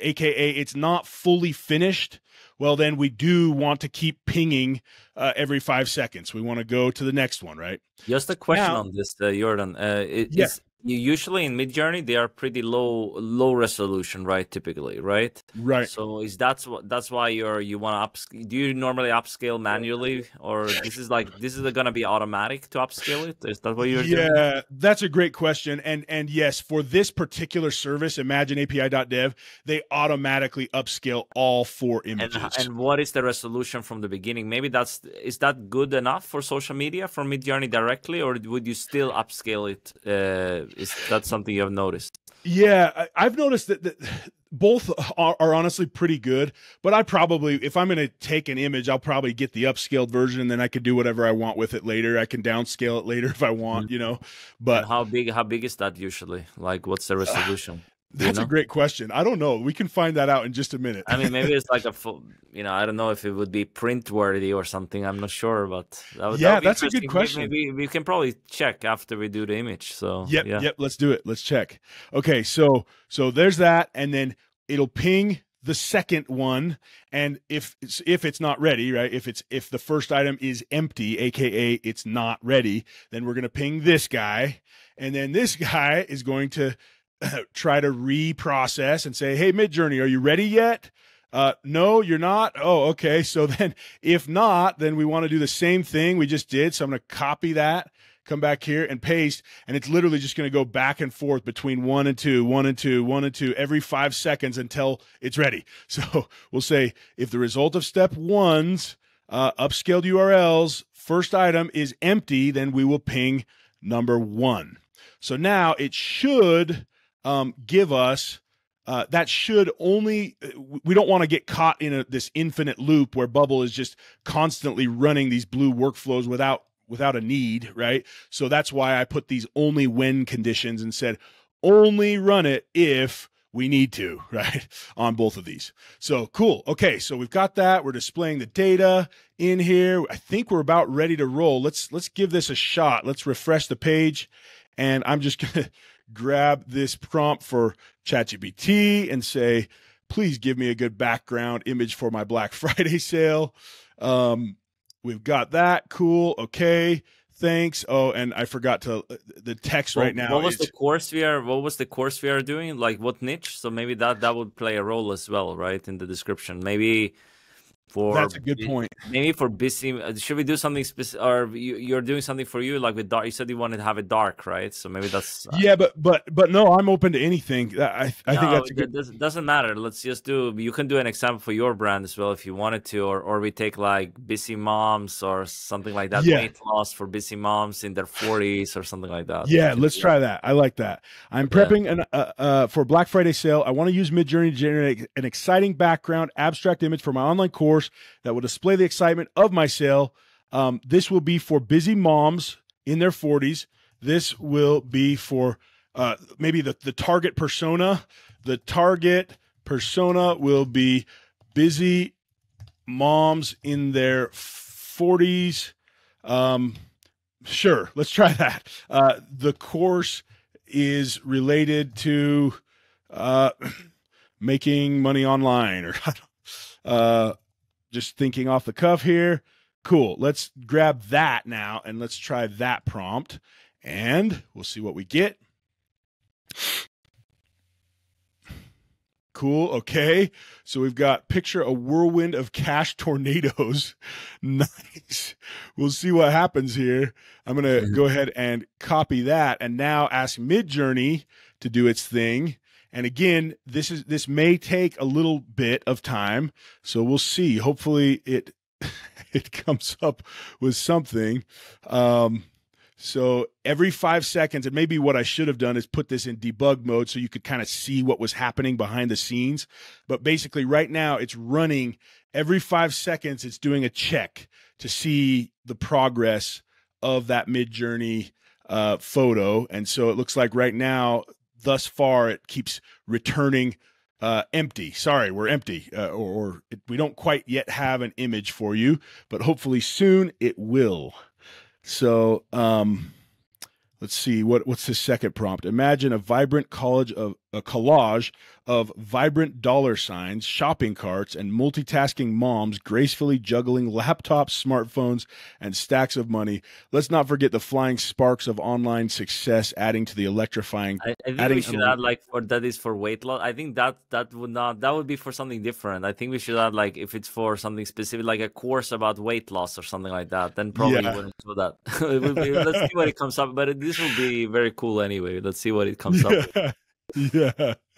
A K A it's not fully finished, well, then we do want to keep pinging uh, every five seconds. We want to go to the next one, right? Just a question now, on this, uh, Jordan. Uh, it, yeah. Is Usually in Midjourney they are pretty low low resolution, right? Typically, right? Right. So is that's what that's why you're you want to up? Do you normally upscale manually, or this is like this is going to be automatic to upscale it? Is that what you're yeah, doing? Yeah, that's a great question. And and yes, for this particular service, Imagine A P I dot dev, they automatically upscale all four images. And, and what is the resolution from the beginning? Maybe that's is that good enough for social media from Midjourney directly, or would you still upscale it? Uh, Is that something you have noticed? Yeah, I've noticed that, that both are, are honestly pretty good, but I probably, if I'm going to take an image, I'll probably get the upscaled version, and then I can do whatever I want with it later. I can downscale it later if I want, you know. But and how big? How big is that usually? Like, what's the resolution? Uh, That's you know? a great question. I don't know. We can find that out in just a minute. I mean, maybe it's like a, full, you know, I don't know if it would be print worthy or something. I'm not sure, but that would, yeah, that would that's a good question. Maybe we can probably check after we do the image. So yep, yeah, yep. Let's do it. Let's check. Okay, so so there's that, and then it'll ping the second one, and if it's, if it's not ready, right? If it's if the first item is empty, aka it's not ready, then we're gonna ping this guy, and then this guy is going to try to reprocess and say, hey, Midjourney, are you ready yet? Uh, no, you're not. Oh, okay. So then if not, then we want to do the same thing we just did. So I'm going to copy that, come back here and paste. And it's literally just going to go back and forth between one and two, one and two, one and two, every five seconds until it's ready. So we'll say if the result of step one's uh, upscaled U R Ls, first item is empty, then we will ping number one. So now it should Um, give us, uh, that should only, we don't want to get caught in a, this infinite loop where Bubble is just constantly running these blue workflows without, without a need, right? So that's why I put these only when conditions and said, only run it if we need to, right? On both of these. So cool. Okay. So we've got that. We're displaying the data in here. I think we're about ready to roll. Let's, let's give this a shot. Let's refresh the page, and I'm just going to grab this prompt for ChatGPT and say, please give me a good background image for my Black Friday sale. Um, we've got that. Cool. Okay. Thanks. Oh, and I forgot to the text well, right now. What was is, the course we are? What was the course we are doing? Like what niche? So maybe that that would play a role as well, right? In the description, maybe. For, that's a good point. Maybe for busy, should we do something specific? Or you, you're doing something for you, like with dark. You said you wanted to have it dark, right? So maybe that's uh, yeah. But but but no, I'm open to anything. I I no, think that's a good. It doesn't matter. Let's just do. You can do an example for your brand as well if you wanted to, or or we take like busy moms or something like that. Yeah. Weight loss for busy moms in their forties or something like that. Yeah, let's do. try that. I like that. I'm prepping yeah. an uh, uh for Black Friday sale. I want to use Midjourney to generate an exciting background abstract image for my online course that will display the excitement of my sale. Um, this will be for busy moms in their forties. This will be for uh, maybe the, the target persona. The target persona will be busy moms in their forties. Um, sure, let's try that. Uh, the course is related to uh, making money online, or uh, just thinking off the cuff here. Cool. Let's grab that now, and let's try that prompt, and we'll see what we get. Cool. Okay. So we've got picture a whirlwind of cash tornadoes. Nice. We'll see what happens here. I'm going to go ahead and copy that, and now ask Midjourney to do its thing. And again, this is this may take a little bit of time, so we'll see. Hopefully, it it comes up with something. Um, so every five seconds, and maybe what I should have done is put this in debug mode so you could kind of see what was happening behind the scenes. But basically, right now, it's running every five seconds. It's doing a check to see the progress of that Midjourney uh, photo, and so it looks like right now. Thus far, it keeps returning uh, empty. Sorry, we're empty, uh, or, or it, we don't quite yet have an image for you, but hopefully soon it will. So um, let's see, what, what's the second prompt? Imagine a vibrant college of a collage of vibrant dollar signs, shopping carts, and multitasking moms gracefully juggling laptops, smartphones, and stacks of money. Let's not forget the flying sparks of online success, adding to the electrifying. I, I think adding, we should add like, or that is for weight loss. I think that that would not that would be for something different. I think we should add like if it's for something specific, like a course about weight loss or something like that. Then probably yeah. wouldn't do that. It would be, let's see what it comes up. But it, this will be very cool anyway. Let's see what it comes yeah. up with. Yeah,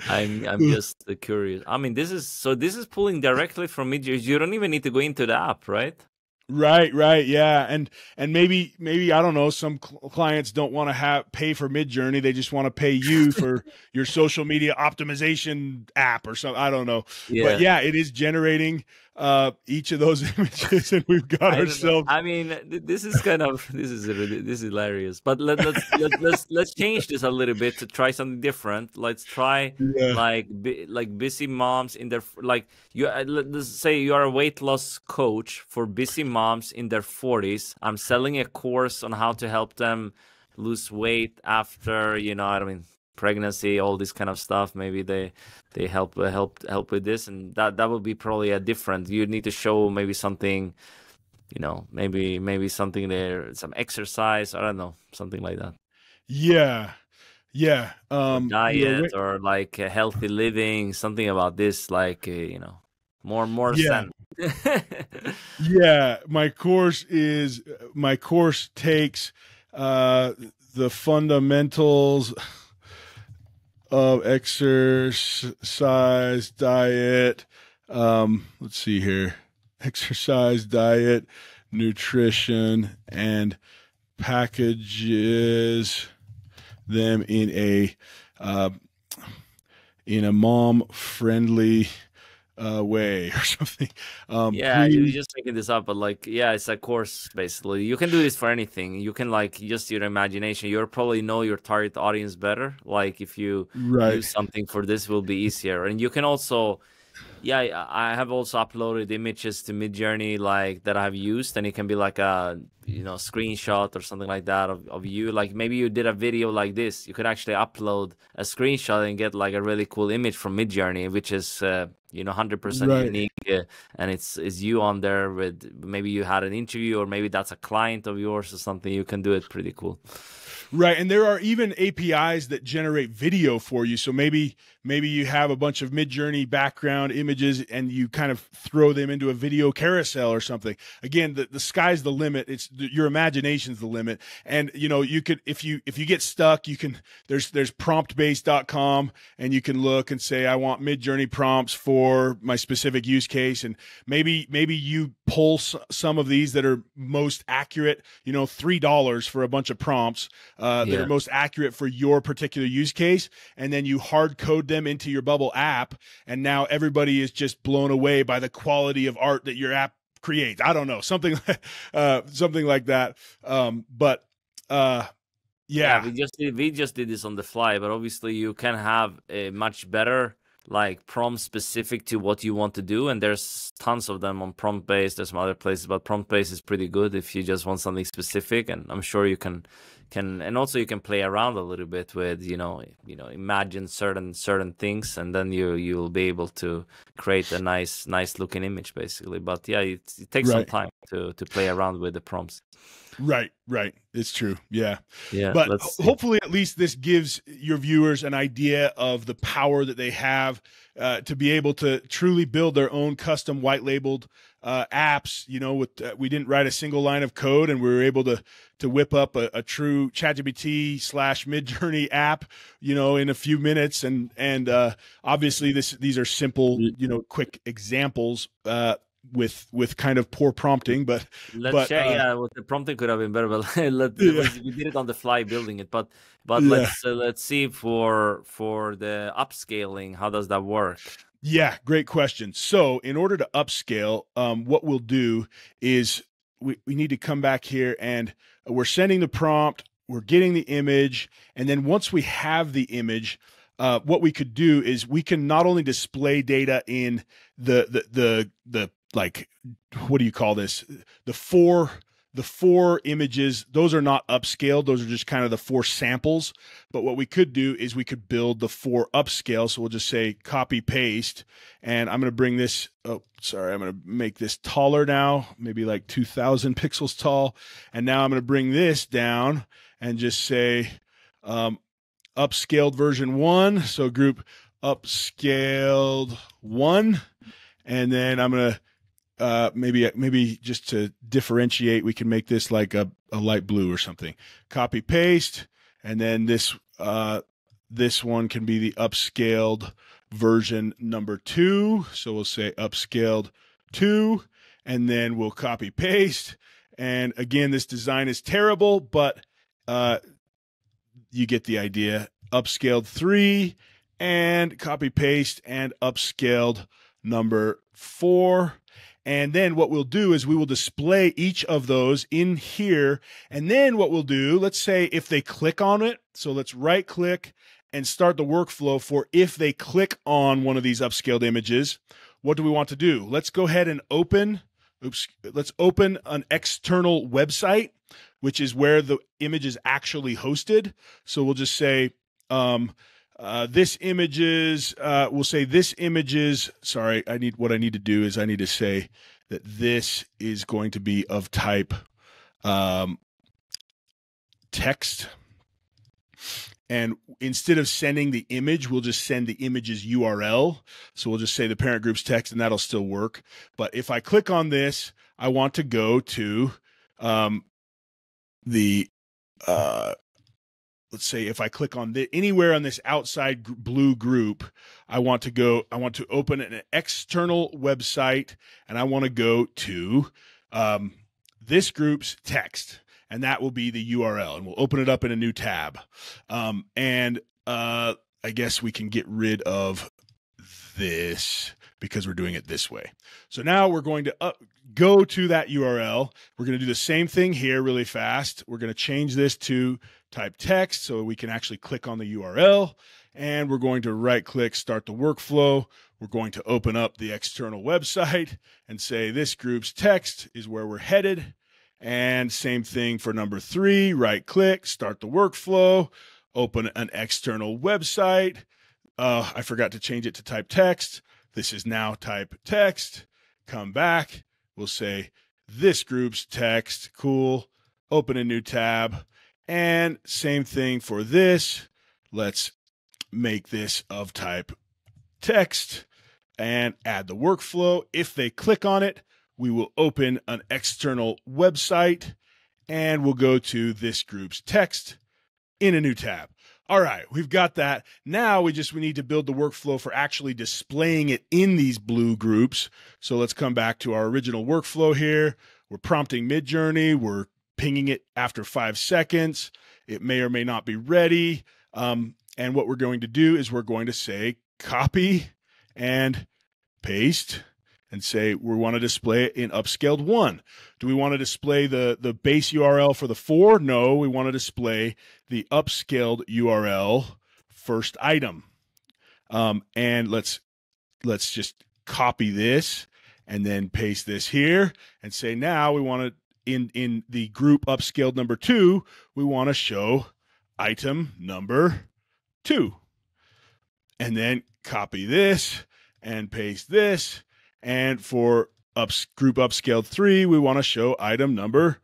I'm I'm just curious. I mean, this is so this is pulling directly from Midjourney. You don't even need to go into the app, right? Right, right, yeah, and and maybe maybe I don't know. Some cl clients don't want to have pay for Midjourney; they just want to pay you for your social media optimization app or something. I don't know, yeah. but yeah, it is generating uh, each of those images, and we've got I ourselves. I mean, this is kind of this is this is hilarious. But let, let's let, let's let's change this a little bit to try something different. Let's try yeah. like like busy moms in their like you. Let's say you are a weight loss coach for busy moms. Moms in their forties. I'm selling a course on how to help them lose weight after, you know, I mean, pregnancy, all this kind of stuff. Maybe they they help help help with this, and that that would be probably a different. You need to show maybe something, you know, maybe maybe something there, some exercise. I don't know, something like that. Yeah, yeah. Um, or diet or like a healthy living, something about this, like uh, you know. More more yeah. sense. yeah, my course is my course takes uh the fundamentals of exercise, diet, um let's see here. Exercise, diet, nutrition, and packages them in a uh in a mom-friendly Uh, way or something. Um, yeah, please. You're just making this up, but like, yeah, it's a course basically. You can do this for anything. You can like just your imagination. You'll probably know your target audience better. Like if you right. do something for this, will be easier. And you can also, yeah, I have also uploaded images to Midjourney like that I've used, and it can be like a you know screenshot or something like that of, of you. Like maybe you did a video like this. You could actually upload a screenshot and get like a really cool image from Midjourney, which is. Uh, you know, one hundred percent right. unique, uh, and it's, it's you on there with maybe you had an interview or maybe that's a client of yours or something. You can do it pretty cool. Right. And there are even A P Is that generate video for you. So maybe, maybe you have a bunch of Midjourney background images and you kind of throw them into a video carousel or something. Again, the, the sky's the limit. It's your imagination's the limit. And you know, you could, if you, if you get stuck, you can, there's, there's prompt base dot com and you can look and say, I want Midjourney prompts for Or my specific use case, and maybe maybe you pull some of these that are most accurate. You know, three dollars for a bunch of prompts uh, yeah. that are most accurate for your particular use case, and then you hard code them into your Bubble app, and now everybody is just blown away by the quality of art that your app creates. I don't know, something like, uh, something like that, um, but. Uh, yeah. yeah, we just did, we just did this on the fly, but obviously you can have a much better. Like prompt specific to what you want to do, and there's tons of them on PromptBase. There's some other places, but PromptBase is pretty good if you just want something specific. And I'm sure you can, can, and also you can play around a little bit with, you know, you know, imagine certain certain things, and then you you'll be able to create a nice nice looking image basically. But yeah, it, it takes right. some time to to play around with the prompts. Right, right. It's true. Yeah. Yeah. But hopefully at least this gives your viewers an idea of the power that they have uh, to be able to truly build their own custom white labeled uh, apps. You know, with uh, we didn't write a single line of code, and we were able to to whip up a, a true ChatGPT slash Midjourney app, you know, in a few minutes. And and uh, obviously this these are simple, you know, quick examples. Uh, with with kind of poor prompting, but let's but, share, uh, yeah well, the prompting could have been better, but let, yeah. we did it on the fly building it, but but yeah. let's uh, let's see for for the upscaling, how does that work? Yeah, great question. So in order to upscale, um what we'll do is we, we need to come back here, and we're sending the prompt, we're getting the image, and then once we have the image, Uh, what we could do is we can not only display data in the, the, the, the, like, what do you call this? The four the four images, those are not upscaled. Those are just kind of the four samples. But what we could do is we could build the four upscale. So we'll just say copy paste. And I'm going to bring this, oh, sorry, I'm going to make this taller now, maybe like two thousand pixels tall. And now I'm going to bring this down and just say um, upscaled version one. So group upscaled one. And then I'm going to, Uh, maybe, maybe just to differentiate, we can make this like a, a light blue or something. Copy paste, and then this uh, this one can be the upscaled version number two. So we'll say upscaled two, and then we'll copy paste. And again, this design is terrible, but uh, you get the idea. Upscaled three, and copy paste, and upscaled number four. And then what we'll do is we will display each of those in here. And then what we'll do, let's say if they click on it, so let's right click and start the workflow for if they click on one of these upscaled images, what do we want to do? Let's go ahead and open, oops, let's open an external website, which is where the image is actually hosted. So we'll just say, um, Uh, this images, uh, we'll say this images, sorry, I need, what I need to do is I need to say that this is going to be of type um, text. And instead of sending the image, we'll just send the image's U R L. So we'll just say the parent group's text, and that'll still work. But if I click on this, I want to go to um, the, uh, let's say if I click on the, anywhere on this outside blue group, I want to go, I want to open an external website, and I want to go to um, this group's text, and that will be the U R L, and we'll open it up in a new tab. Um, and uh, I guess we can get rid of this because we're doing it this way. So now we're going to up, go to that U R L. We're going to do the same thing here really fast. We're going to change this to type text so we can actually click on the U R L, and we're going to right click, start the workflow. We're going to open up the external website and say this group's text is where we're headed. And same thing for number three, right click, start the workflow, open an external website. Uh, I forgot to change it to type text. This is now type text. Come back. We'll say this group's text. Cool. Open a new tab. And same thing for this. Let's make this of type text and add the workflow. If they click on it, we will open an external website, and we'll go to this group's text in a new tab. All right, we've got that. Now we just, we need to build the workflow for actually displaying it in these blue groups. So let's come back to our original workflow here. We're prompting Midjourney. We're pinging it after five seconds. It may or may not be ready. Um, and what we're going to do is we're going to say copy and paste and say we want to display it in upscaled one. Do we want to display the, the base U R L for the four? No, we want to display the upscaled U R L first item. Um, and let's, let's just copy this and then paste this here and say now we want to, in, in the group upscaled number two, we want to show item number two. And then copy this and paste this. And for ups, group upscaled three, we want to show item number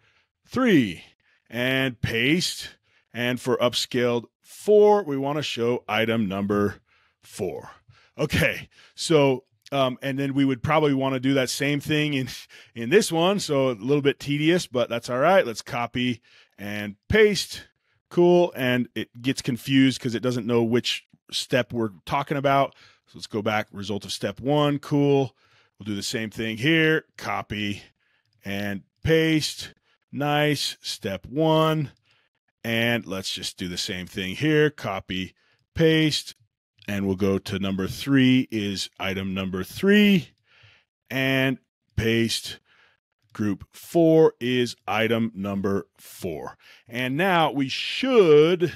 three and paste. And for upscaled four, we want to show item number four. Okay, so um, and then we would probably want to do that same thing in, in this one. So a little bit tedious, but that's all right. Let's copy and paste. Cool. And it gets confused because it doesn't know which step we're talking about. So let's go back, result of step one. Cool. We'll do the same thing here, copy and paste. Nice, step one. And let's just do the same thing here, copy, paste. And we'll go to number three is item number three. And paste, group four is item number four. And now we should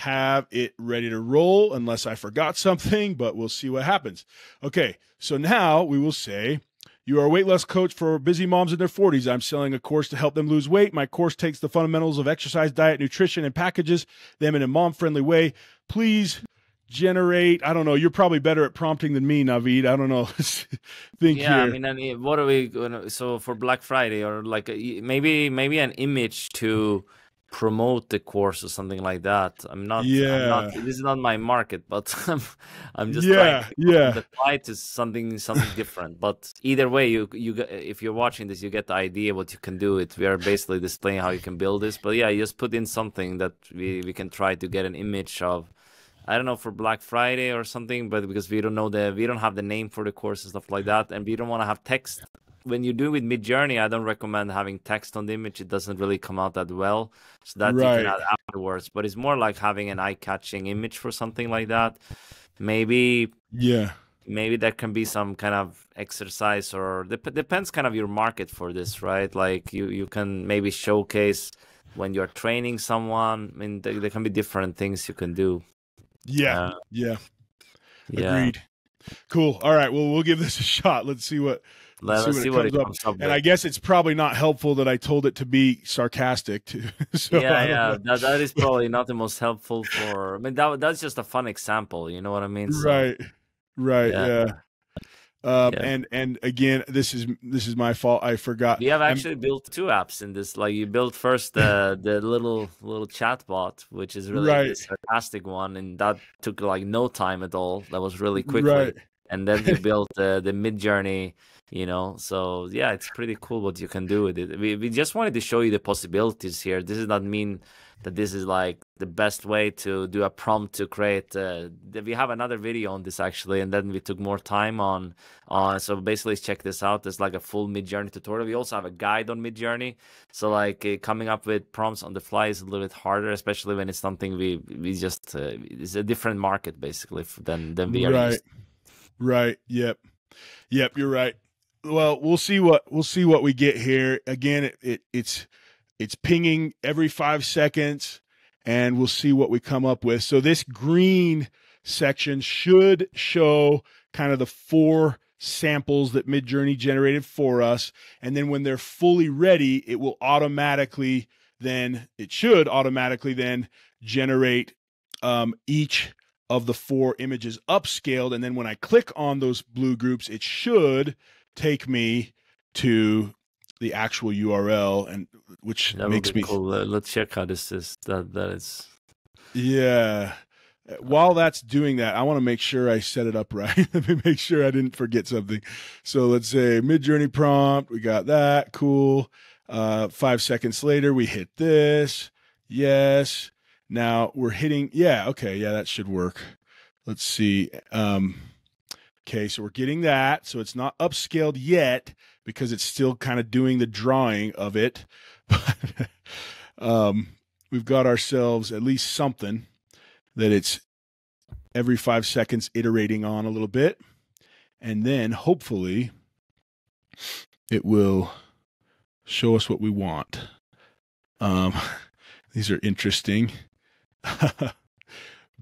have it ready to roll unless I forgot something, but we'll see what happens. Okay, so now we will say You are a weight loss coach for busy moms in their forties. I'm selling a course to help them lose weight. My course takes the fundamentals of exercise, diet, nutrition, and packages them in a mom-friendly way. Please generate, I don't know, you're probably better at prompting than me, Navid. I don't know. Think yeah, here. I mean, I mean, what are we gonna, so for Black Friday or like a, maybe maybe an image to promote the course or something like that. I'm not, yeah. I'm not this is not my market, but I'm, I'm just yeah, trying to yeah. apply to something something different. But either way, you you if you're watching this, you get the idea what you can do. It we are basically displaying how you can build this. But yeah, you just put in something that we, we can try to get an image of. I don't know, for Black Friday or something, but because we don't know the, we don't have the name for the course and stuff like that, and we don't want to have text. When you do with Midjourney, I don't recommend having text on the image. It doesn't really come out that well, so that right. you can add afterwards. But it's more like having an eye-catching image for something like that. Maybe, yeah, maybe that can be some kind of exercise, or dep depends kind of your market for this, right? Like you, you can maybe showcase when you're training someone. I mean, there, there can be different things you can do. Yeah, uh, yeah, yeah, agreed. Cool. All right, well, we'll give this a shot. Let's see what, let's see what see it, what comes, it up. comes up. And with. I guess it's probably not helpful that I told it to be sarcastic too. So yeah, yeah, that, that is probably not the most helpful for. I mean, that that's just a fun example. You know what I mean? So, right, right, yeah. yeah. Um, yeah. And and again, this is this is my fault. I forgot. We have actually I'm... built two apps in this. Like you built first the the little little chatbot, which is really right. a sarcastic one, and that took like no time at all. That was really quickly. Right. And then you built uh, the Midjourney. You know, so yeah, it's pretty cool what you can do with it. We we just wanted to show you the possibilities here. This does not mean that this is like the best way to do a prompt to create. Uh, we have another video on this actually, and then we took more time on. on so basically, check this out. There's like a full Midjourney tutorial. We also have a guide on Midjourney. So like uh, coming up with prompts on the fly is a little bit harder, especially when it's something we we just uh, it's a different market basically than than we are right. used. Right. Yep. Yep. You're right. Well, we'll see what we'll see what we get here. Again, it, it it's it's pinging every five seconds, and we'll see what we come up with. So this green section should show kind of the four samples that Midjourney generated for us, and then when they're fully ready, it will automatically then it should automatically then generate um, each of the four images upscaled, and then when I click on those blue groups, it should take me to the actual U R L, and which that makes me cool. Uh, let's check how this is. That that is. Yeah. While that's doing that, I want to make sure I set it up right. Let me make sure I didn't forget something. So let's say Midjourney prompt. We got that. Cool. Uh, five seconds later, we hit this. Yes. Now we're hitting. Yeah. Okay. Yeah, that should work. Let's see. Um, Okay, so we're getting that. So it's not upscaled yet because it's still kind of doing the drawing of it. But um, we've got ourselves at least something that it's every five seconds iterating on a little bit. And then hopefully it will show us what we want. Um, these are interesting.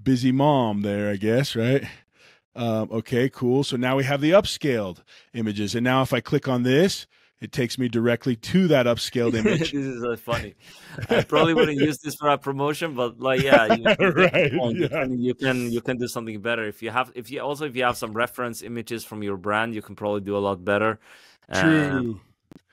Busy mom there, I guess, right? Um, okay, cool. So now we have the upscaled images. And now if I click on this, it takes me directly to that upscaled image. This is uh, funny. I probably wouldn't use this for a promotion, but like, yeah, you, right, you, yeah. Can, you can you can do something better. If you have, if you also if you have some reference images from your brand, you can probably do a lot better. True. Um,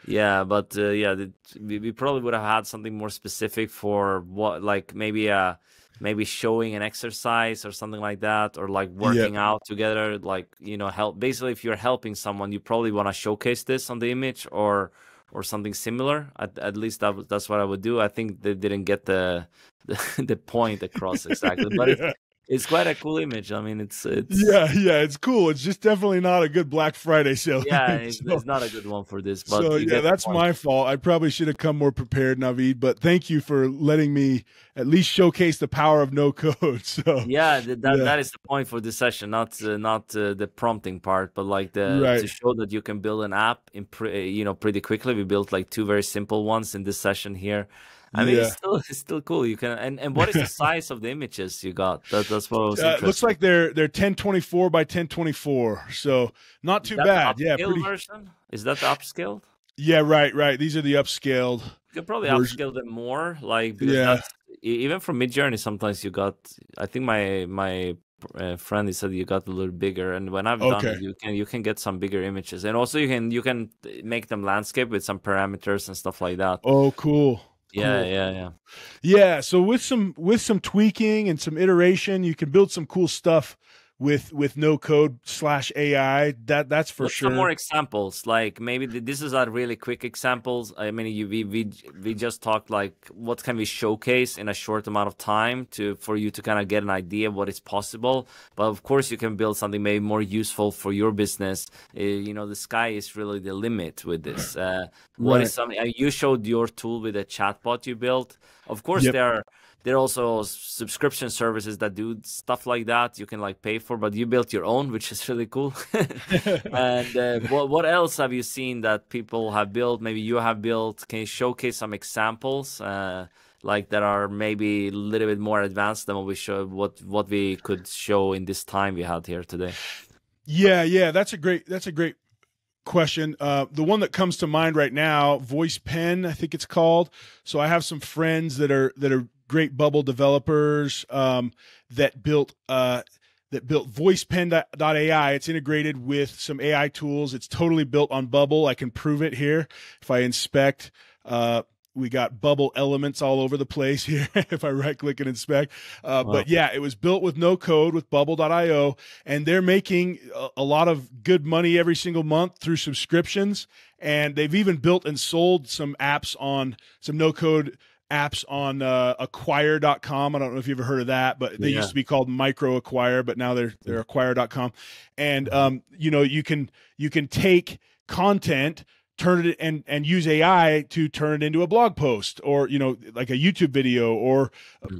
yeah, but uh, yeah, the, we, we probably would have had something more specific for what, like maybe a. Maybe showing an exercise or something like that, or like working yeah. out together, like, you know, help. Basically, if you're helping someone, you probably want to showcase this on the image or or something similar. At, at least that, that's what I would do. I think they didn't get the the, the point across exactly, but yeah. it's, it's quite a cool image. I mean, it's it's yeah, yeah, it's cool. It's just definitely not a good Black Friday sale. Yeah, it's, so, it's not a good one for this. But so yeah, that's my fault. I probably should have come more prepared, Navid. But thank you for letting me at least showcase the power of no code. So yeah, that yeah. that is the point for this session, not uh, not uh, the prompting part, but like the right. to show that you can build an app in pre you know pretty quickly. We built like two very simple ones in this session here, I mean, yeah. it's still it's still cool. You can and, and what is the size of the images you got? That, that's what I was. Uh, it looks like they're they're ten twenty-four by ten twenty-four, so not too bad. Yeah, pretty... version? Is that the upscaled? Yeah, right, right. These are the upscaled. You could probably version. upscale them more, like yeah. That's, even from Midjourney, sometimes you got. I think my my. Uh, friend, he said you got a little bigger, and when I've okay. done it, you can you can get some bigger images, and also you can you can make them landscape with some parameters and stuff like that. Oh, cool! Yeah, cool. yeah, yeah, yeah. So with some with some tweaking and some iteration, you can build some cool stuff with with no code slash A I. That that's for Look, sure. Some more examples, like maybe the, this is a really quick examples. I mean, you, we we we just talked like what can we showcase in a short amount of time to for you to kind of get an idea of what is possible. But of course, you can build something maybe more useful for your business. Uh, you know, the sky is really the limit with this. Uh, what right. is something uh, you showed your tool with a chatbot you built? Of course, yep. there are. There are also subscription services that do stuff like that you can like pay for, but you built your own, which is really cool. And uh, what, what else have you seen that people have built? Maybe you have built. Can you showcase some examples uh, like that are maybe a little bit more advanced than what we show, what what we could show in this time we had here today? Yeah, yeah, that's a great that's a great question. Uh, the one that comes to mind right now, VoicePen, I think it's called. So I have some friends that are that are. great Bubble developers um, that built uh, that built VoicePen dot A I. It's integrated with some A I tools. It's totally built on Bubble. I can prove it here if I inspect. Uh, we got Bubble elements all over the place here if I right click and inspect. Uh, wow. But yeah, it was built with no code with Bubble dot I O, and they're making a, a lot of good money every single month through subscriptions. And they've even built and sold some apps on some no code. apps on uh, acquire dot com. I don't know if you've ever heard of that, but they yeah. used to be called Micro Acquire, but now they're they're acquire dot com. And um, you know, you can you can take content, turn it and and use A I to turn it into a blog post, or you know, like a YouTube video, or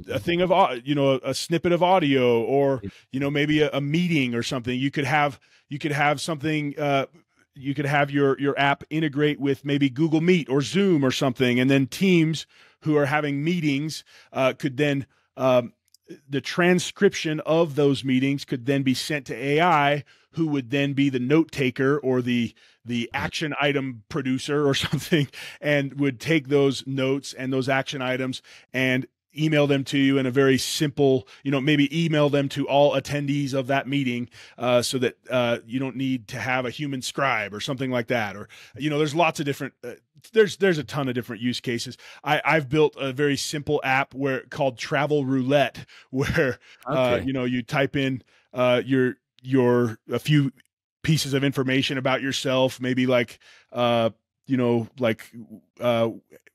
a, a thing of you know a, a snippet of audio, or you know maybe a, a meeting or something. You could have you could have something. Uh, you could have your your app integrate with maybe Google Meet or Zoom or something, and then Teams. Who are having meetings uh, could then um, the transcription of those meetings could then be sent to A I, who would then be the note taker or the the action item producer or something, and would take those notes and those action items and email them to you in a very simple, you know, maybe email them to all attendees of that meeting uh, so that uh, you don't need to have a human scribe or something like that. Or, you know, there's lots of different, uh, there's, there's a ton of different use cases. I, I've built a very simple app where called Travel Roulette, where, okay. uh, you know, you type in uh, your, your, a few pieces of information about yourself, maybe like, uh, you know, like, uh,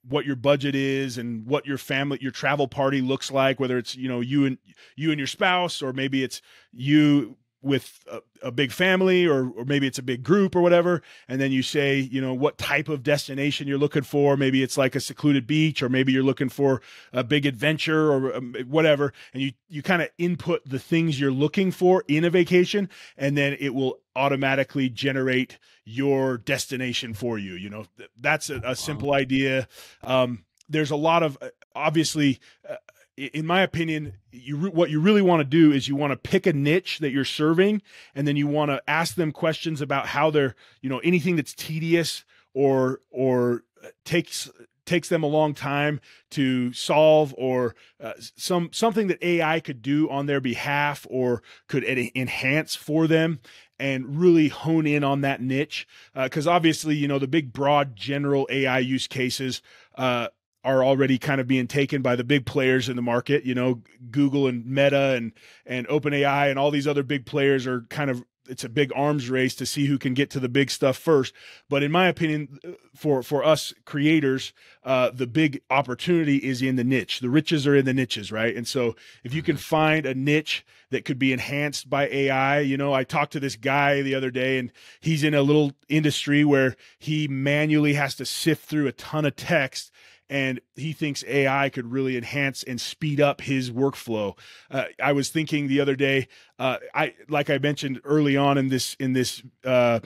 what your budget is and what your family, your travel party looks like, whether it's, you know, you and you and your spouse, or maybe it's you with a, a big family, or, or maybe it's a big group or whatever. And then you say, you know, what type of destination you're looking for. Maybe it's like a secluded beach, or maybe you're looking for a big adventure or um, whatever. And you, you kind of input the things you're looking for in a vacation, and then it will automatically generate your destination for you. You know, that's a, a wow. simple idea. Um, there's a lot of, obviously, uh, in my opinion, you re what you really want to do is you want to pick a niche that you're serving, and then you want to ask them questions about how they're, you know, anything that's tedious or, or takes, takes them a long time to solve, or uh, some, something that A I could do on their behalf or could enhance for them, and really hone in on that niche. Uh, 'cause obviously, you know, the big broad general A I use cases, uh, are already kind of being taken by the big players in the market. You know, Google and Meta and, and OpenAI and all these other big players are kind of, it's a big arms race to see who can get to the big stuff first. But in my opinion, for, for us creators, uh, the big opportunity is in the niche. The riches are in the niches, right? And so if you can find a niche that could be enhanced by A I, you know, I talked to this guy the other day, and he's in a little industry where he manually has to sift through a ton of text, and he thinks A I could really enhance and speed up his workflow. Uh, I was thinking the other day, uh, I like I mentioned early on in this in this uh,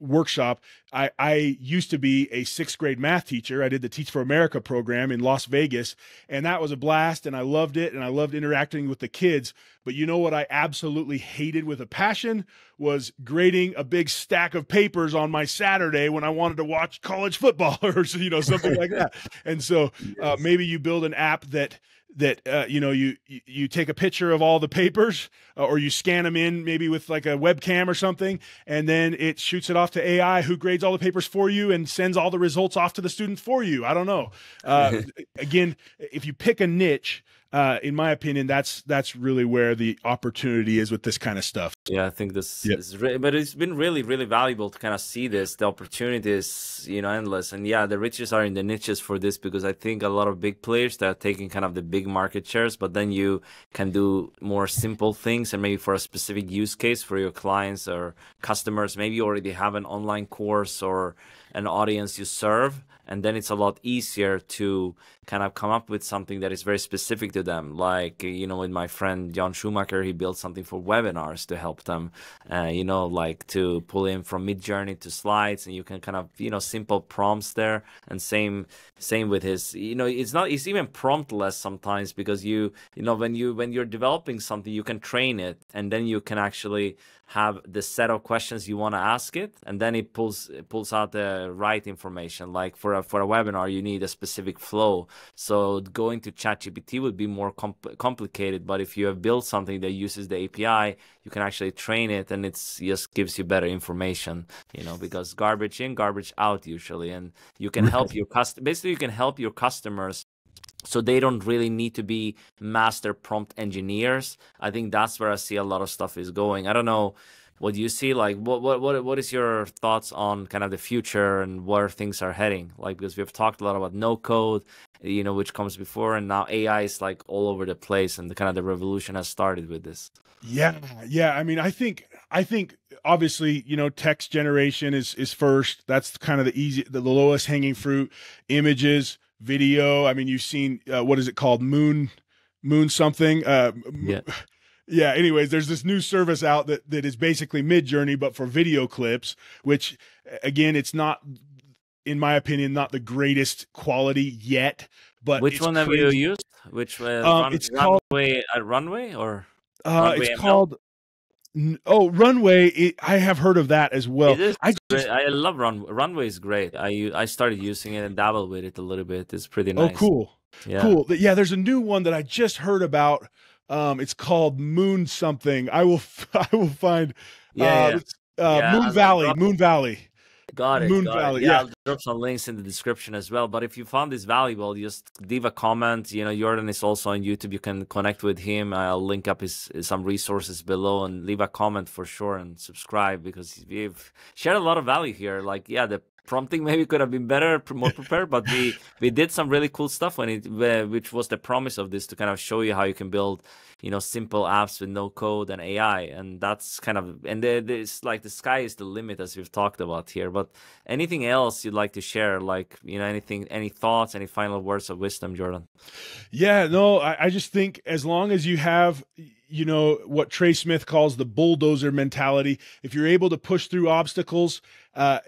workshop. I, I used to be a sixth grade math teacher. I did the Teach for America program in Las Vegas, and that was a blast, and I loved it, and I loved interacting with the kids. But you know what I absolutely hated with a passion was grading a big stack of papers on my Saturday when I wanted to watch college football or you know something like that. And so uh, maybe you build an app that that, uh, you know, you, you take a picture of all the papers uh, or you scan them in maybe with like a webcam or something, and then it shoots it off to A I who grades all the papers for you and sends all the results off to the student for you. I don't know. Uh, again, if you pick a niche, uh, in my opinion, that's, that's really where the opportunity is with this kind of stuff. Yeah, I think this yep. is, re but it's been really, really valuable to kind of see this. The opportunity is, you know, endless. And yeah, the riches are in the niches for this, because I think a lot of big players that are taking kind of the big market shares, but then you can do more simple things, and maybe for a specific use case for your clients or customers. Maybe you already have an online course or an audience you serve. And then it's a lot easier to kind of come up with something that is very specific to them. Like, you know, with my friend John Schumacher, he built something for webinars to help them, uh, you know, like to pull in from Midjourney to slides, and you can kind of, you know, simple prompts there. And same, same with his, you know, it's not, it's even promptless sometimes, because you, you know, when you, when you're developing something, you can train it, and then you can actually have the set of questions you want to ask it. And then it pulls, it pulls out the right information. Like for for a webinar, you need a specific flow. So going to ChatGPT would be more comp complicated. But if you have built something that uses the A P I, you can actually train it, and it just gives you better information, you know, because garbage in, garbage out usually. And you can help your customers. Basically, you can help your customers, so they don't really need to be master prompt engineers. I think that's where I see a lot of stuff is going. I don't know. What do you see? Like, what, what, what, what is your thoughts on kind of the future and where things are heading? Like, because we've talked a lot about no code, you know, which comes before, and now A I is like all over the place, and the kind of the revolution has started with this. Yeah. Yeah. I mean, I think, I think obviously, you know, text generation is, is first. That's kind of the easy, the lowest hanging fruit. Images, video. I mean, you've seen, uh, what is it called? Moon, moon something. Uh, yeah. Yeah. Anyways, there's this new service out that, that is basically Midjourney, but for video clips, which again, it's not, in my opinion, not the greatest quality yet, but which one crazy. have you used? Which uh, um, run, it's runway, called a uh, runway or uh, runway it's M L? Called, oh, Runway. It, I have heard of that as well. I, just, I love Runway. Runway is great. I, I started using it and dabbled with it a little bit. It's pretty nice. Oh, cool. Yeah. Cool. Yeah. There's a new one that I just heard about. Um, it's called Moon something. I will, I will find. Yeah, uh, yeah. Uh, yeah Moon Valley. Like, Moon Valley. Got it. Moon got Valley. It. Yeah, yeah, I'll drop some links in the description as well. But if you found this valuable, just leave a comment. You know, Jordan is also on YouTube. You can connect with him. I'll link up his some resources below, and leave a comment for sure, and subscribe, because we've shared a lot of value here. Like, yeah, the prompting maybe could have been better, more prepared, but we we did some really cool stuff when it, which was the promise of this, to kind of show you how you can build, you know, simple apps with no code and A I, and that's kind of, and it's like the sky is the limit, as we've talked about here. But anything else you'd like to share? Like, you know, anything, any thoughts, any final words of wisdom, Jordan? Yeah, no, I, I just think as long as you have, you know, what Trey Smith calls the bulldozer mentality, if you're able to push through obstacles, uh,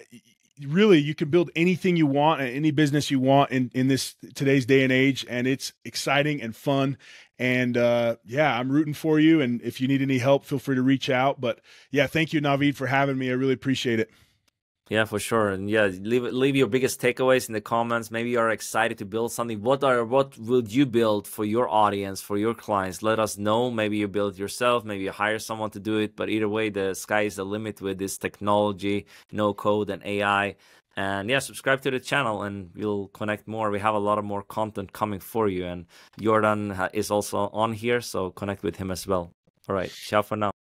really, you can build anything you want and any business you want in, in this today's day and age. And it's exciting and fun. And uh, yeah, I'm rooting for you. And if you need any help, feel free to reach out. But yeah, thank you, Navid, for having me. I really appreciate it. Yeah, for sure. And yeah, leave leave your biggest takeaways in the comments. Maybe you are excited to build something. What are what would you build for your audience, for your clients? Let us know. Maybe you build it yourself. Maybe you hire someone to do it. But either way, the sky is the limit with this technology, no code and A I. And yeah, subscribe to the channel and we'll connect more. We have a lot of more content coming for you. And Jordan is also on here, so connect with him as well. All right. Ciao for now.